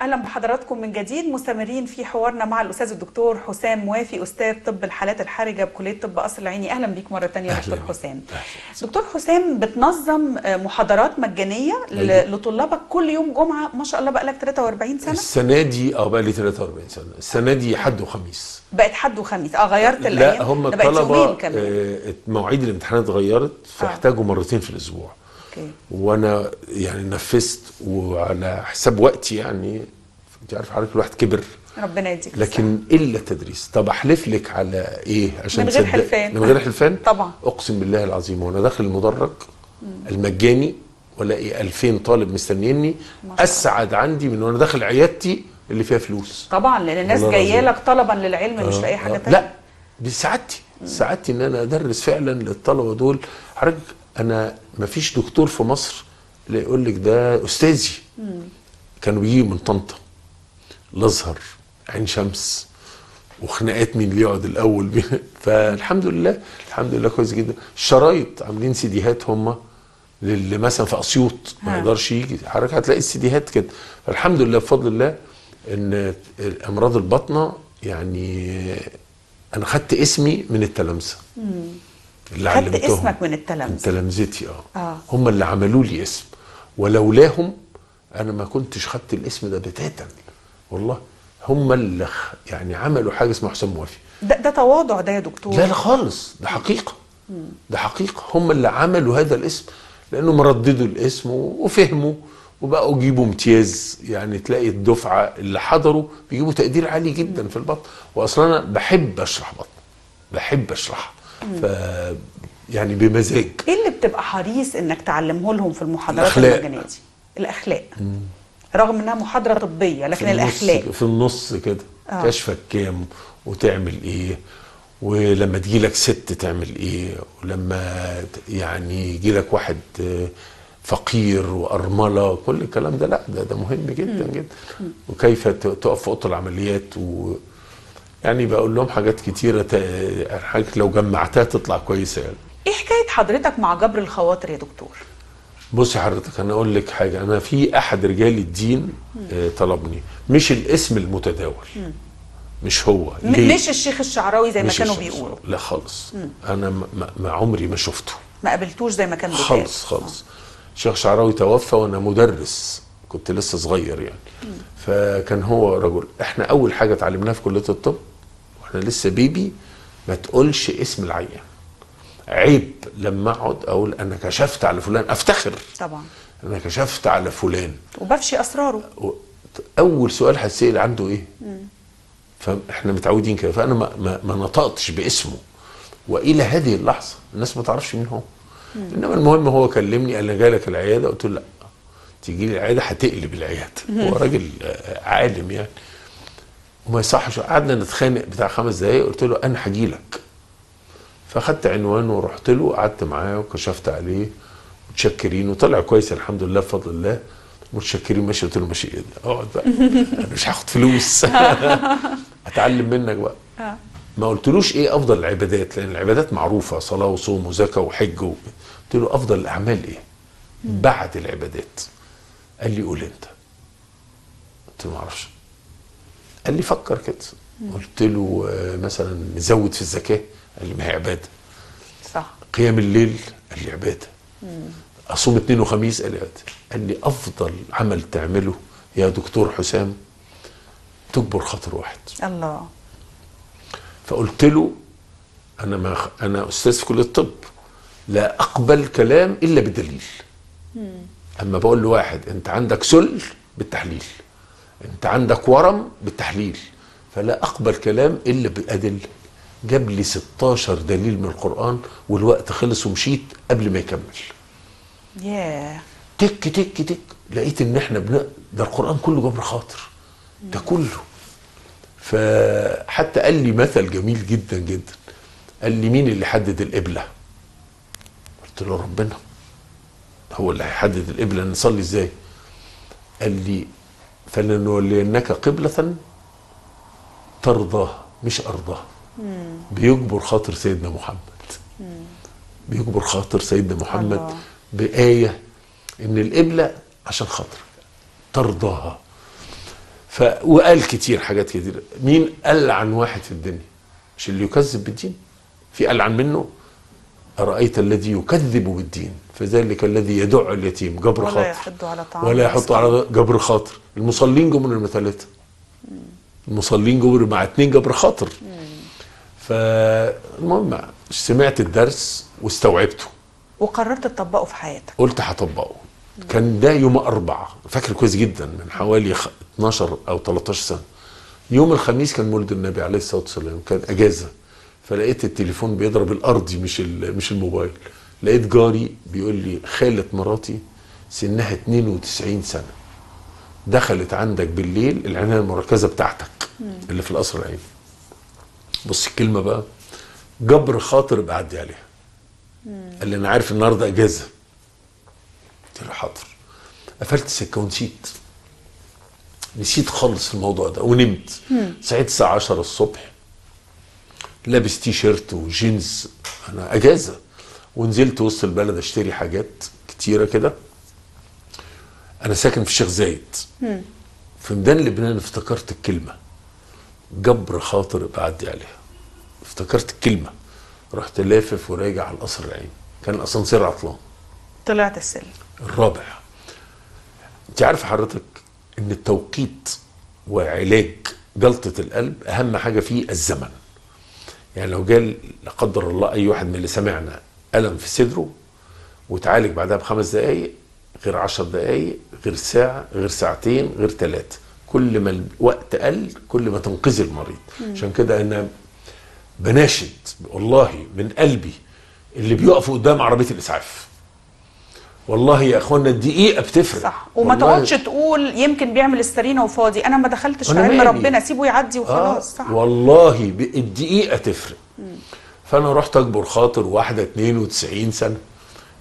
اهلا بحضراتكم من جديد مستمرين في حوارنا مع الاستاذ الدكتور حسام موافي، استاذ طب الحالات الحرجه بكليه طب قصر العيني. اهلا بيك مره ثانيه يا دكتور حسام. أهلا. دكتور حسام، بتنظم محاضرات مجانيه أيوة. لطلابك كل يوم جمعه، ما شاء الله بقى لك ثلاثة وأربعين سنه السنه دي. اه بقى لي ثلاثة وأربعين سنه السنه دي، حد وخميس بقت حد وخميس. اه غيرت الايام؟ لا، هم الطلبه آه مواعيد الامتحانات اتغيرت فاحتاجوا آه. مرتين في الاسبوع أوكي. وانا يعني نفذت وعلى حساب وقتي. يعني انت عارف حضرتك الواحد كبر، ربنا يديك، لكن الا التدريس. طب احلف لك على ايه عشان من غير حلفان؟ من غير حلفان طبعا، اقسم بالله العظيم وانا داخل المدرج المجاني والاقي ألفين طالب مستنيني، اسعد عندي من وانا داخل عيادتي اللي فيها فلوس. طبعا لان الناس جايه لك طلبا للعلم آه مش لاي حاجه ثانيه. آه لا، بسعادتي سعادتي ان انا ادرس فعلا للطلبه دول. حضرتك انا مفيش دكتور في مصر اللي يقول لك ده استاذي. مم. كانوا بيجوا من طنطا، الازهر، عين شمس، وخناقات مين اللي يقعد الاول. فالحمد لله الحمد لله كويس جدا. الشرايط عاملين سيديهات هم للي مثلا في اسيوط ما يقدرش يجي، حضرتك هتلاقي السيديهات كده. فالحمد لله بفضل الله ان امراض البطنه، يعني انا خدت اسمي من التلامذه اللي علمتهم. خدت اسمك من التلامذه؟ من تلامذتي اه, آه. هم اللي عملوا لي اسم، ولولاهم انا ما كنتش خدت الاسم ده بتاتا والله. هم اللي يعني عملوا حاجه اسمها حسام موافي. ده ده تواضع ده يا دكتور؟ لا لا خالص، ده حقيقه. مم. ده حقيقه، هم اللي عملوا هذا الاسم لانهم رددوا الاسم وفهموا وبقوا يجيبوا امتياز. يعني تلاقي الدفعه اللي حضروا بيجيبوا تقدير عالي جدا. مم. في البطن، واصلا انا بحب اشرح بطن، بحب اشرحها ف يعني بمزاج. ايه اللي بتبقى حريص انك تعلمه لهم في المحاضرات المجانيه دي؟ الاخلاق. مم. رغم انها محاضره طبيه لكن الاخلاق في النص كده آه. كشفك كام وتعمل ايه، ولما تجيلك ست تعمل ايه، ولما يعني يجيلك واحد فقير وارمله، كل الكلام ده. لا ده ده مهم جدا. مم. جدا. مم. وكيف تقف في اوضه العمليات و يعني بقول لهم حاجات كتيره، حاجات لو جمعتها تطلع كويسه. يعني ايه حكايه حضرتك مع جبر الخواطر يا دكتور؟ بصي حضرتك انا اقول لك حاجه، انا في احد رجال الدين طلبني، مش الاسم المتداول، مش هو ليه؟ مش الشيخ الشعراوي زي ما كانوا بيقولوا؟ لا خالص. مم. انا ما عمري ما شفته، ما قابلتوش زي ما كان بيقول خالص خالص. الشيخ الشعراوي توفى وانا مدرس، كنت لسه صغير يعني. مم. فكان هو رجل، احنا اول حاجه اتعلمناها في كليه الطب واحنا لسه بيبي، ما تقولش اسم العيان. عيب لما اقعد اقول انا كشفت على فلان، افتخر طبعا انا كشفت على فلان وبفشي اسراره. اول سؤال هتسال عنده ايه؟ مم. فاحنا متعودين كده، فانا ما, ما, ما نطقتش باسمه. والى هذه اللحظه الناس ما تعرفش مين هو. مم. انما المهم هو كلمني قال لي جالك العياده، قلت له لا، تيجي لي العياده هتقلب العياده. هو راجل عالم يعني وما يصحش. قعدنا نتخانق بتاع خمس دقايق، قلت له انا هجي لك. فاخدت عنوانه ورحت له وقعدت معاه وكشفت عليه، متشكرين وطلع كويس الحمد لله بفضل الله، متشكرين. ماشي، قلت له ماشي ايه ده؟ اقعد بقى انا مش هاخد فلوس هتعلم منك بقى. ما قلتلوش ايه افضل العبادات، لان العبادات معروفه، صلاه وصوم وزكاه وحج. قلت له افضل الاعمال ايه بعد العبادات؟ قال لي قول انت. قلت له ما اعرفش. قال لي فكر كده. قلت له مثلا نزود في الزكاه، قال لي ما هي عباده. صح. قيام الليل، قال لي عباده. مم. اصوم اثنين وخميس، قال لي عباده. قال لي افضل عمل تعمله يا دكتور حسام تكبر خاطر واحد. الله. فقلت له انا ما انا استاذ في كليه الطب، لا اقبل كلام الا بدليل. مم. اما بقول لواحد انت عندك سل بالتحليل، انت عندك ورم بالتحليل، فلا اقبل كلام الا بادله. جاب لي ستاشر دليل من القرآن والوقت خلص ومشيت قبل ما يكمل. ياه. تك تك تك لقيت ان احنا بنق... ده القرآن كله جبر خاطر. ده كله. فحتى قال لي مثل جميل جدا جدا. قال لي مين اللي حدد القبلة؟ قلت له ربنا. هو اللي هيحدد القبلة نصلي ازاي؟ قال لي فلنولينك قبلة ترضاها مش ارضاها. بيجبر خاطر سيدنا محمد. بيجبر خاطر سيدنا محمد الله. بآية إن القبلة عشان خاطرك ترضاها. ف وقال كتير حاجات كتير. مين ألعن واحد في الدنيا؟ مش اللي يكذب بالدين. في ألعن منه؟ أرأيت الذي يكذب بالدين فذلك الذي يدع اليتيم جبر خاطر ولا يحض على طعام ولا يحط على جبر خاطر. المصلين جبر المثالثة. المصلين جبر مع اتنين جبر خاطر. فالمهم سمعت الدرس واستوعبته وقررت تطبقه في حياتك. قلت هطبقه. كان ده يوم أربعة، فاكر كويس جدا، من حوالي اتناشر او تلتاشر سنه. يوم الخميس كان مولد النبي عليه الصلاه والسلام، كان اجازه. فلقيت التليفون بيضرب الارضي مش مش الموبايل. لقيت جاري بيقول لي خاله مراتي سنها اتنين وتسعين سنه دخلت عندك بالليل العنايه المركزه بتاعتك اللي في القصر العيني. بص الكلمه بقى، جبر خاطر بعدي عليها. قال لي انا عارف النهارده اجازه. قلت له حاضر. قفلت السكه ونسيت. نسيت خالص الموضوع ده ونمت. صحيت الساعه عشرة الصبح لابس تي شيرت وجينز، انا اجازه، ونزلت وسط البلد اشتري حاجات كتيره كده. انا ساكن في الشيخ زايد. في ميدان لبنان افتكرت الكلمه جبر خاطر بعدي عليها. افتكرت الكلمه رحت لافف وراجع على القصر العيني. كان الاسانسير عطلان. طلعت السلم الرابع. انت عارفه حضرتك ان التوقيت وعلاج جلطه القلب اهم حاجه فيه الزمن. يعني لو جال لا قدر الله اي واحد من اللي سمعنا الم في صدره وتعالج بعدها بخمس دقائق غير عشر دقائق غير ساعه غير ساعتين غير ثلاثه، كل ما الوقت قل كل ما تنقذ المريض. عشان كده انا بناشد والله من قلبي اللي بيقفوا قدام عربيه الاسعاف. والله يا اخوانا الدقيقه بتفرق. صح. وما تقعدش تقول يمكن بيعمل استرينا وفاضي، انا ما دخلتش في علم ربنا سيبه يعدي وخلاص. آه. صح والله الدقيقه تفرق. مم. فانا رحت اجبر خاطر واحده اتنين وتسعين سنه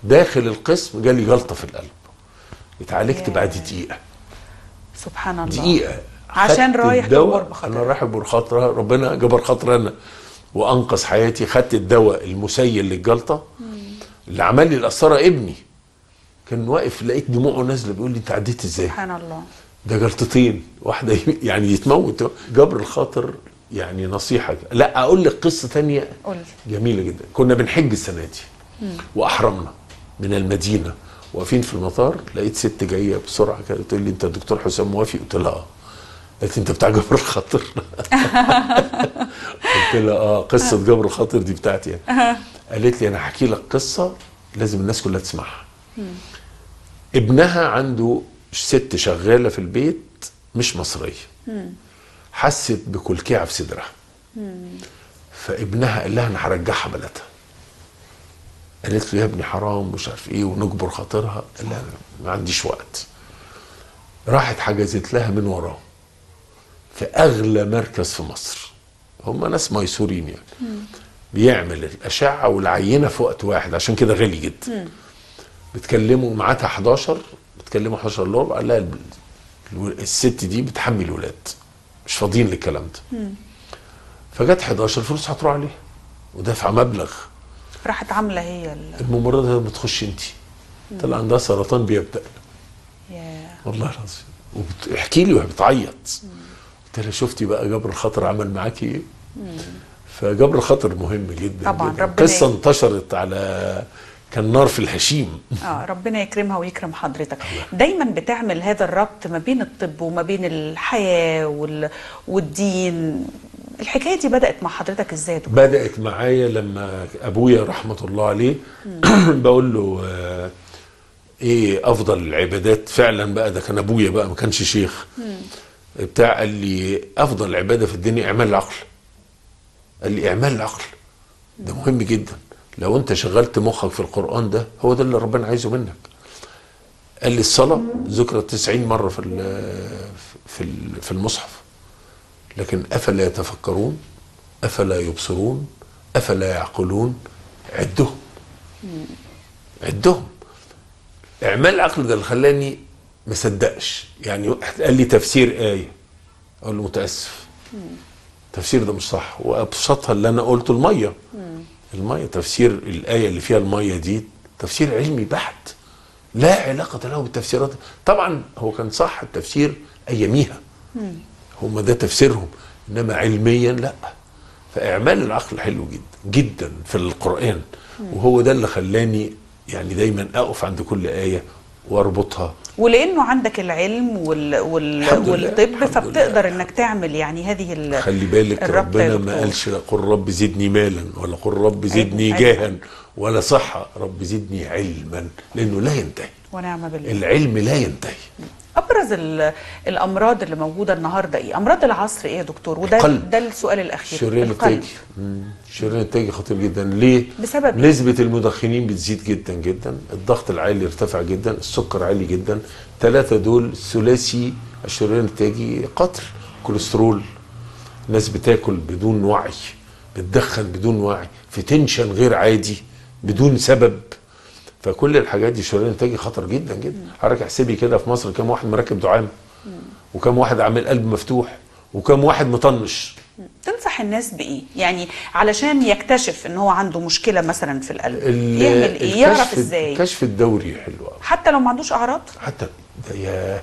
داخل القسم جالي جلطه في القلب. اتعالجت بعد دقيقه. سبحان الله. دقيقة عشان رايح تجبر بخاطرها. انا رايح اجبر خاطرها، ربنا جبر خاطرها انا وانقذ حياتي. خدت الدواء المسيل للجلطة اللي عمل لي القسارة ابني. كان واقف لقيت دموعه نازلة بيقول لي انت عديت ازاي؟ سبحان الله. ده جلطتين، واحدة يعني يتموت. جبر الخاطر يعني نصيحة. لا اقول لك قصة ثانية جميلة جدا. كنا بنحج السنة دي واحرمنا من المدينة واقفين في المطار، لقيت ست جايه بسرعه كده بتقول لي انت الدكتور حسام موافي؟ قلت لها اه. قالت انت بتاع جبر الخاطر؟ قلت لها اه قصه جبر الخاطر دي بتاعتي يعني. قالت لي انا هحكي لك قصه لازم الناس كلها تسمعها. ابنها عنده ست شغاله في البيت مش مصريه. حست بكلكعه في صدرها. فابنها قال لها انا هرجعها بلدها. قالت له يا ابني حرام مش عارف ايه ونجبر خاطرها. قال لها ما عنديش وقت. راحت حجزت لها من وراه في اغلى مركز في مصر. هم ناس ميسورين يعني. مم. بيعمل الاشعه والعينه في وقت واحد عشان كده غالي جدا. بتكلموا معاتها حداشر، بتكلموا حداشر الا ربع. قال لها الست دي بتحمي الولاد مش فاضيين للكلام ده. فجت حداشر الفلوس هتروح عليها ودافعه مبلغ. راحت عامله هي الممرضه ما تخشي انت. طلع عندها سرطان بيبدا. ياه. والله العظيم. وبتحكي لي وهي بتعيط. قلت لها شفتي بقى جبر الخاطر عمل معاكي ايه؟ فجبر الخاطر مهم جدا طبعا. ربنا قصه انتشرت على كان نار في الهشيم. اه ربنا يكرمها ويكرم حضرتك. دايما بتعمل هذا الربط ما بين الطب وما بين الحياه وال... والدين. الحكايه دي بدات مع حضرتك ازاي؟ بدات معايا لما ابويا رحمه الله عليه بقول له آه ايه افضل العبادات فعلا بقى، ده كان ابويا بقى ما كانش شيخ بتاع، قال لي افضل عباده في الدنيا اعمال العقل. قال لي اعمال العقل ده مهم جدا، لو انت شغلت مخك في القرآن ده هو ده اللي ربنا عايزه منك. قال لي الصلاة ذكرت تسعين مرة في في في المصحف، لكن أفلا يتفكرون، أفلا يبصرون، أفلا يعقلون. عدهم عدهم. اعمال العقل ده اللي خلاني ما صدقش. يعني قال لي تفسير آية، أقول له متأسف التفسير ده مش صح، وأبسطها اللي أنا قلته المية. المية تفسير الآية اللي فيها المية دي تفسير علمي بحت، لا علاقة له بالتفسيرات. طبعا هو كان صح التفسير أياميها، هم ده تفسيرهم، إنما علميا لا. فإعمال العقل حلو جدا جدا في القرآن، وهو ده اللي خلاني يعني دايما أقف عند كل آية واربطها. ولانه عندك العلم وال... وال... والطب فبتقدر انك تعمل يعني هذه ال... خلي بالك ربنا ما قالش لا قل رب زدني مالا ولا قل رب زدني جاها ولا صحه، رب زدني علما، لانه لا ينتهي ونعم بالله، العلم لا ينتهي. ابرز ال... الامراض اللي موجوده النهارده ايه؟ امراض العصر ايه يا دكتور؟ وده القلب. ده السؤال الاخير. الشريان التاجي، الشريان التاجي خطير جدا. ليه؟ بسبب نسبه المدخنين بتزيد جدا جدا، الضغط العالي ارتفع جدا، السكر عالي جدا، ثلاثه دول ثلاثي الشريان التاجي قتل. كوليسترول، ناس بتاكل بدون وعي، بتدخن بدون وعي، في تنشن غير عادي بدون سبب، فكل الحاجات دي شريان التاجي خطر جدا جدا. حضرتك احسبي كده في مصر كام واحد مركب دعامه، وكام واحد عامل قلب مفتوح، وكام واحد مطنش. تنصح الناس بايه؟ يعني علشان يكتشف ان هو عنده مشكله مثلا في القلب يعمل ايه؟ يعرف ازاي؟ الكشف الدوري حلو قوي، حتى لو ما عندوش اعراض؟ حتى ده يا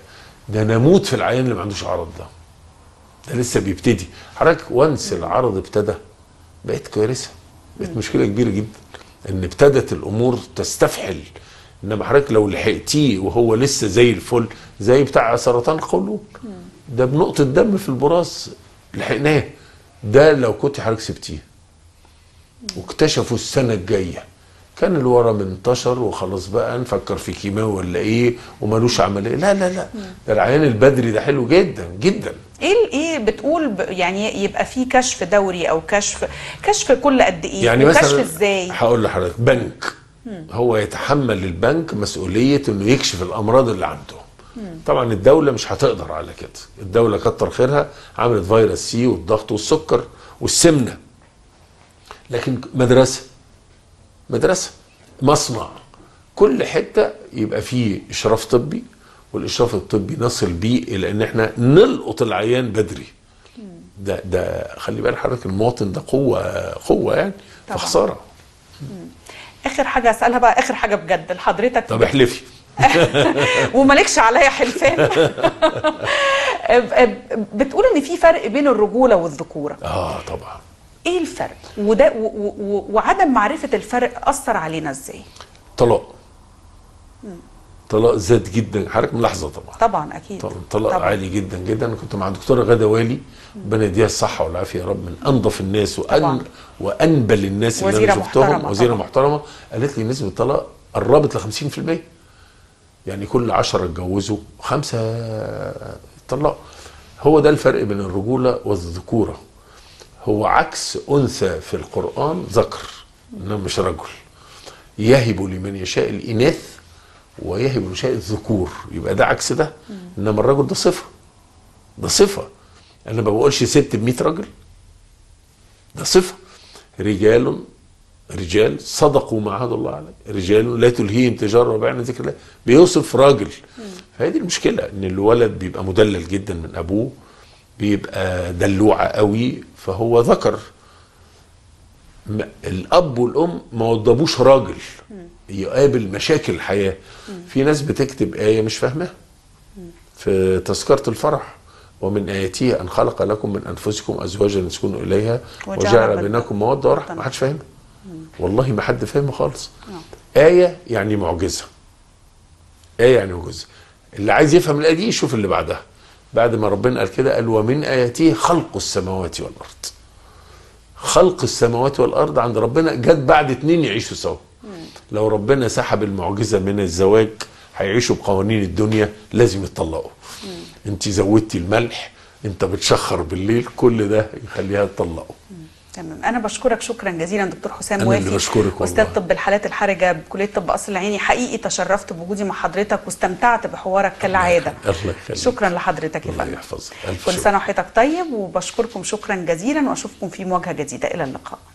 ده انا اموت في العيان اللي ما عندوش اعراض، ده ده لسه بيبتدي. حضرتك وانس العرض ابتدى بقت كارثه، بقت مشكله كبيره جدا، ان ابتدت الامور تستفحل. انما حضرتك لو لحقتيه وهو لسه زي الفل، زي بتاع سرطان القولون ده بنقطه دم في البراز لحقناه، ده لو كنت حضرتك سبتيه واكتشفوا السنه الجايه كان اللي ورا منتشر وخلاص بقى نفكر في كيماوي ولا ايه ومالوش عمليه. لا لا لا، ده العيان البدري ده حلو جدا جدا. ايه ايه بتقول يعني يبقى في كشف دوري او كشف كشف كل قد ايه؟ يعني مثلا ازاي؟ هقول لحضرتك بنك، هو يتحمل البنك مسؤوليه انه يكشف الامراض اللي عندهم. طبعا الدوله مش هتقدر على كده، الدوله كتر خيرها عملت فيروس سي والضغط والسكر والسمنه، لكن مدرسه مدرسه مصنع كل حته يبقى فيه اشراف طبي، والاشراف الطبي نصل بيه الى ان احنا نلقط العيان بدري. ده ده خلي بالك حضرتك المواطن ده قوه قوه يعني، فخساره. اخر حاجه اسالها بقى، اخر حاجه بجد لحضرتك. طب احلفي ومالكش عليا حلفان. بتقول ان في فرق بين الرجوله والذكوره. اه طبعا. ايه الفرق؟ وده وعدم معرفه الفرق اثر علينا ازاي؟ طلاق. مم. طلاق زاد جدا، حضرتك ملاحظه طبعا. طبعا اكيد. طبعا طلاق عالي جدا جدا. انا كنت مع الدكتوره غاده والي، ربنا يديها الصحه والعافيه يا رب، من انظف الناس وأن وانبل الناس اللي انا شفتهم، وزيره محترمه. قالت لي نسبه الطلاق قربت ل خمسين في المية، يعني كل عشرة اتجوزوا خمسة طلاق. هو ده الفرق بين الرجوله والذكوره. هو عكس انثى في القران ذكر، انما مش رجل. يهب لمن يشاء الاناث ويهب لمن يشاء الذكور، يبقى ده عكس ده. انما الرجل ده صفه، ده صفه. انا ما بقولش ست ب مية راجل، ده صفه. رجال رجال صدقوا ما عهد الله عليه، رجال لا تلهيهم تجاره وبيع عن ذكر الله، بيوصف راجل. فهذه المشكله، ان الولد بيبقى مدلل جدا من ابوه، بيبقى دلوعه قوي فهو ذكر. الاب والام ما وضبوش راجل يقابل مشاكل الحياه. في ناس بتكتب ايه مش فاهمها في تذكره الفرح، ومن اياته ان خلق لكم من انفسكم ازواجا لتسكنوا اليها وجعل بينكم موده ورحمه، ما حدش فاهمها. والله ما حد فاهمه خالص. آية يعني معجزة، آية يعني معجزة. اللي عايز يفهم الآية دي يشوف اللي بعدها، بعد ما ربنا قال كده قال ومن آياته خلق السماوات والأرض. خلق السماوات والأرض عند ربنا جت بعد اتنين يعيشوا سوا. لو ربنا سحب المعجزة من الزواج هيعيشوا بقوانين الدنيا، لازم يتطلقوا. انت زودتي الملح، انت بتشخر بالليل، كل ده يخليها تطلقوا. تمام، انا بشكرك شكرا جزيلا دكتور حسام موافي، استاذ طب الحالات الحرجه بكليه طب قصر العيني. حقيقي تشرفت بوجودي مع حضرتك واستمتعت بحوارك كالعاده. شكرا لحضرتك يا فندم. الله يحفظك، كل سنه وحضرتك طيب، وبشكركم شكرا جزيلا واشوفكم في مواجهه جديده. الى اللقاء.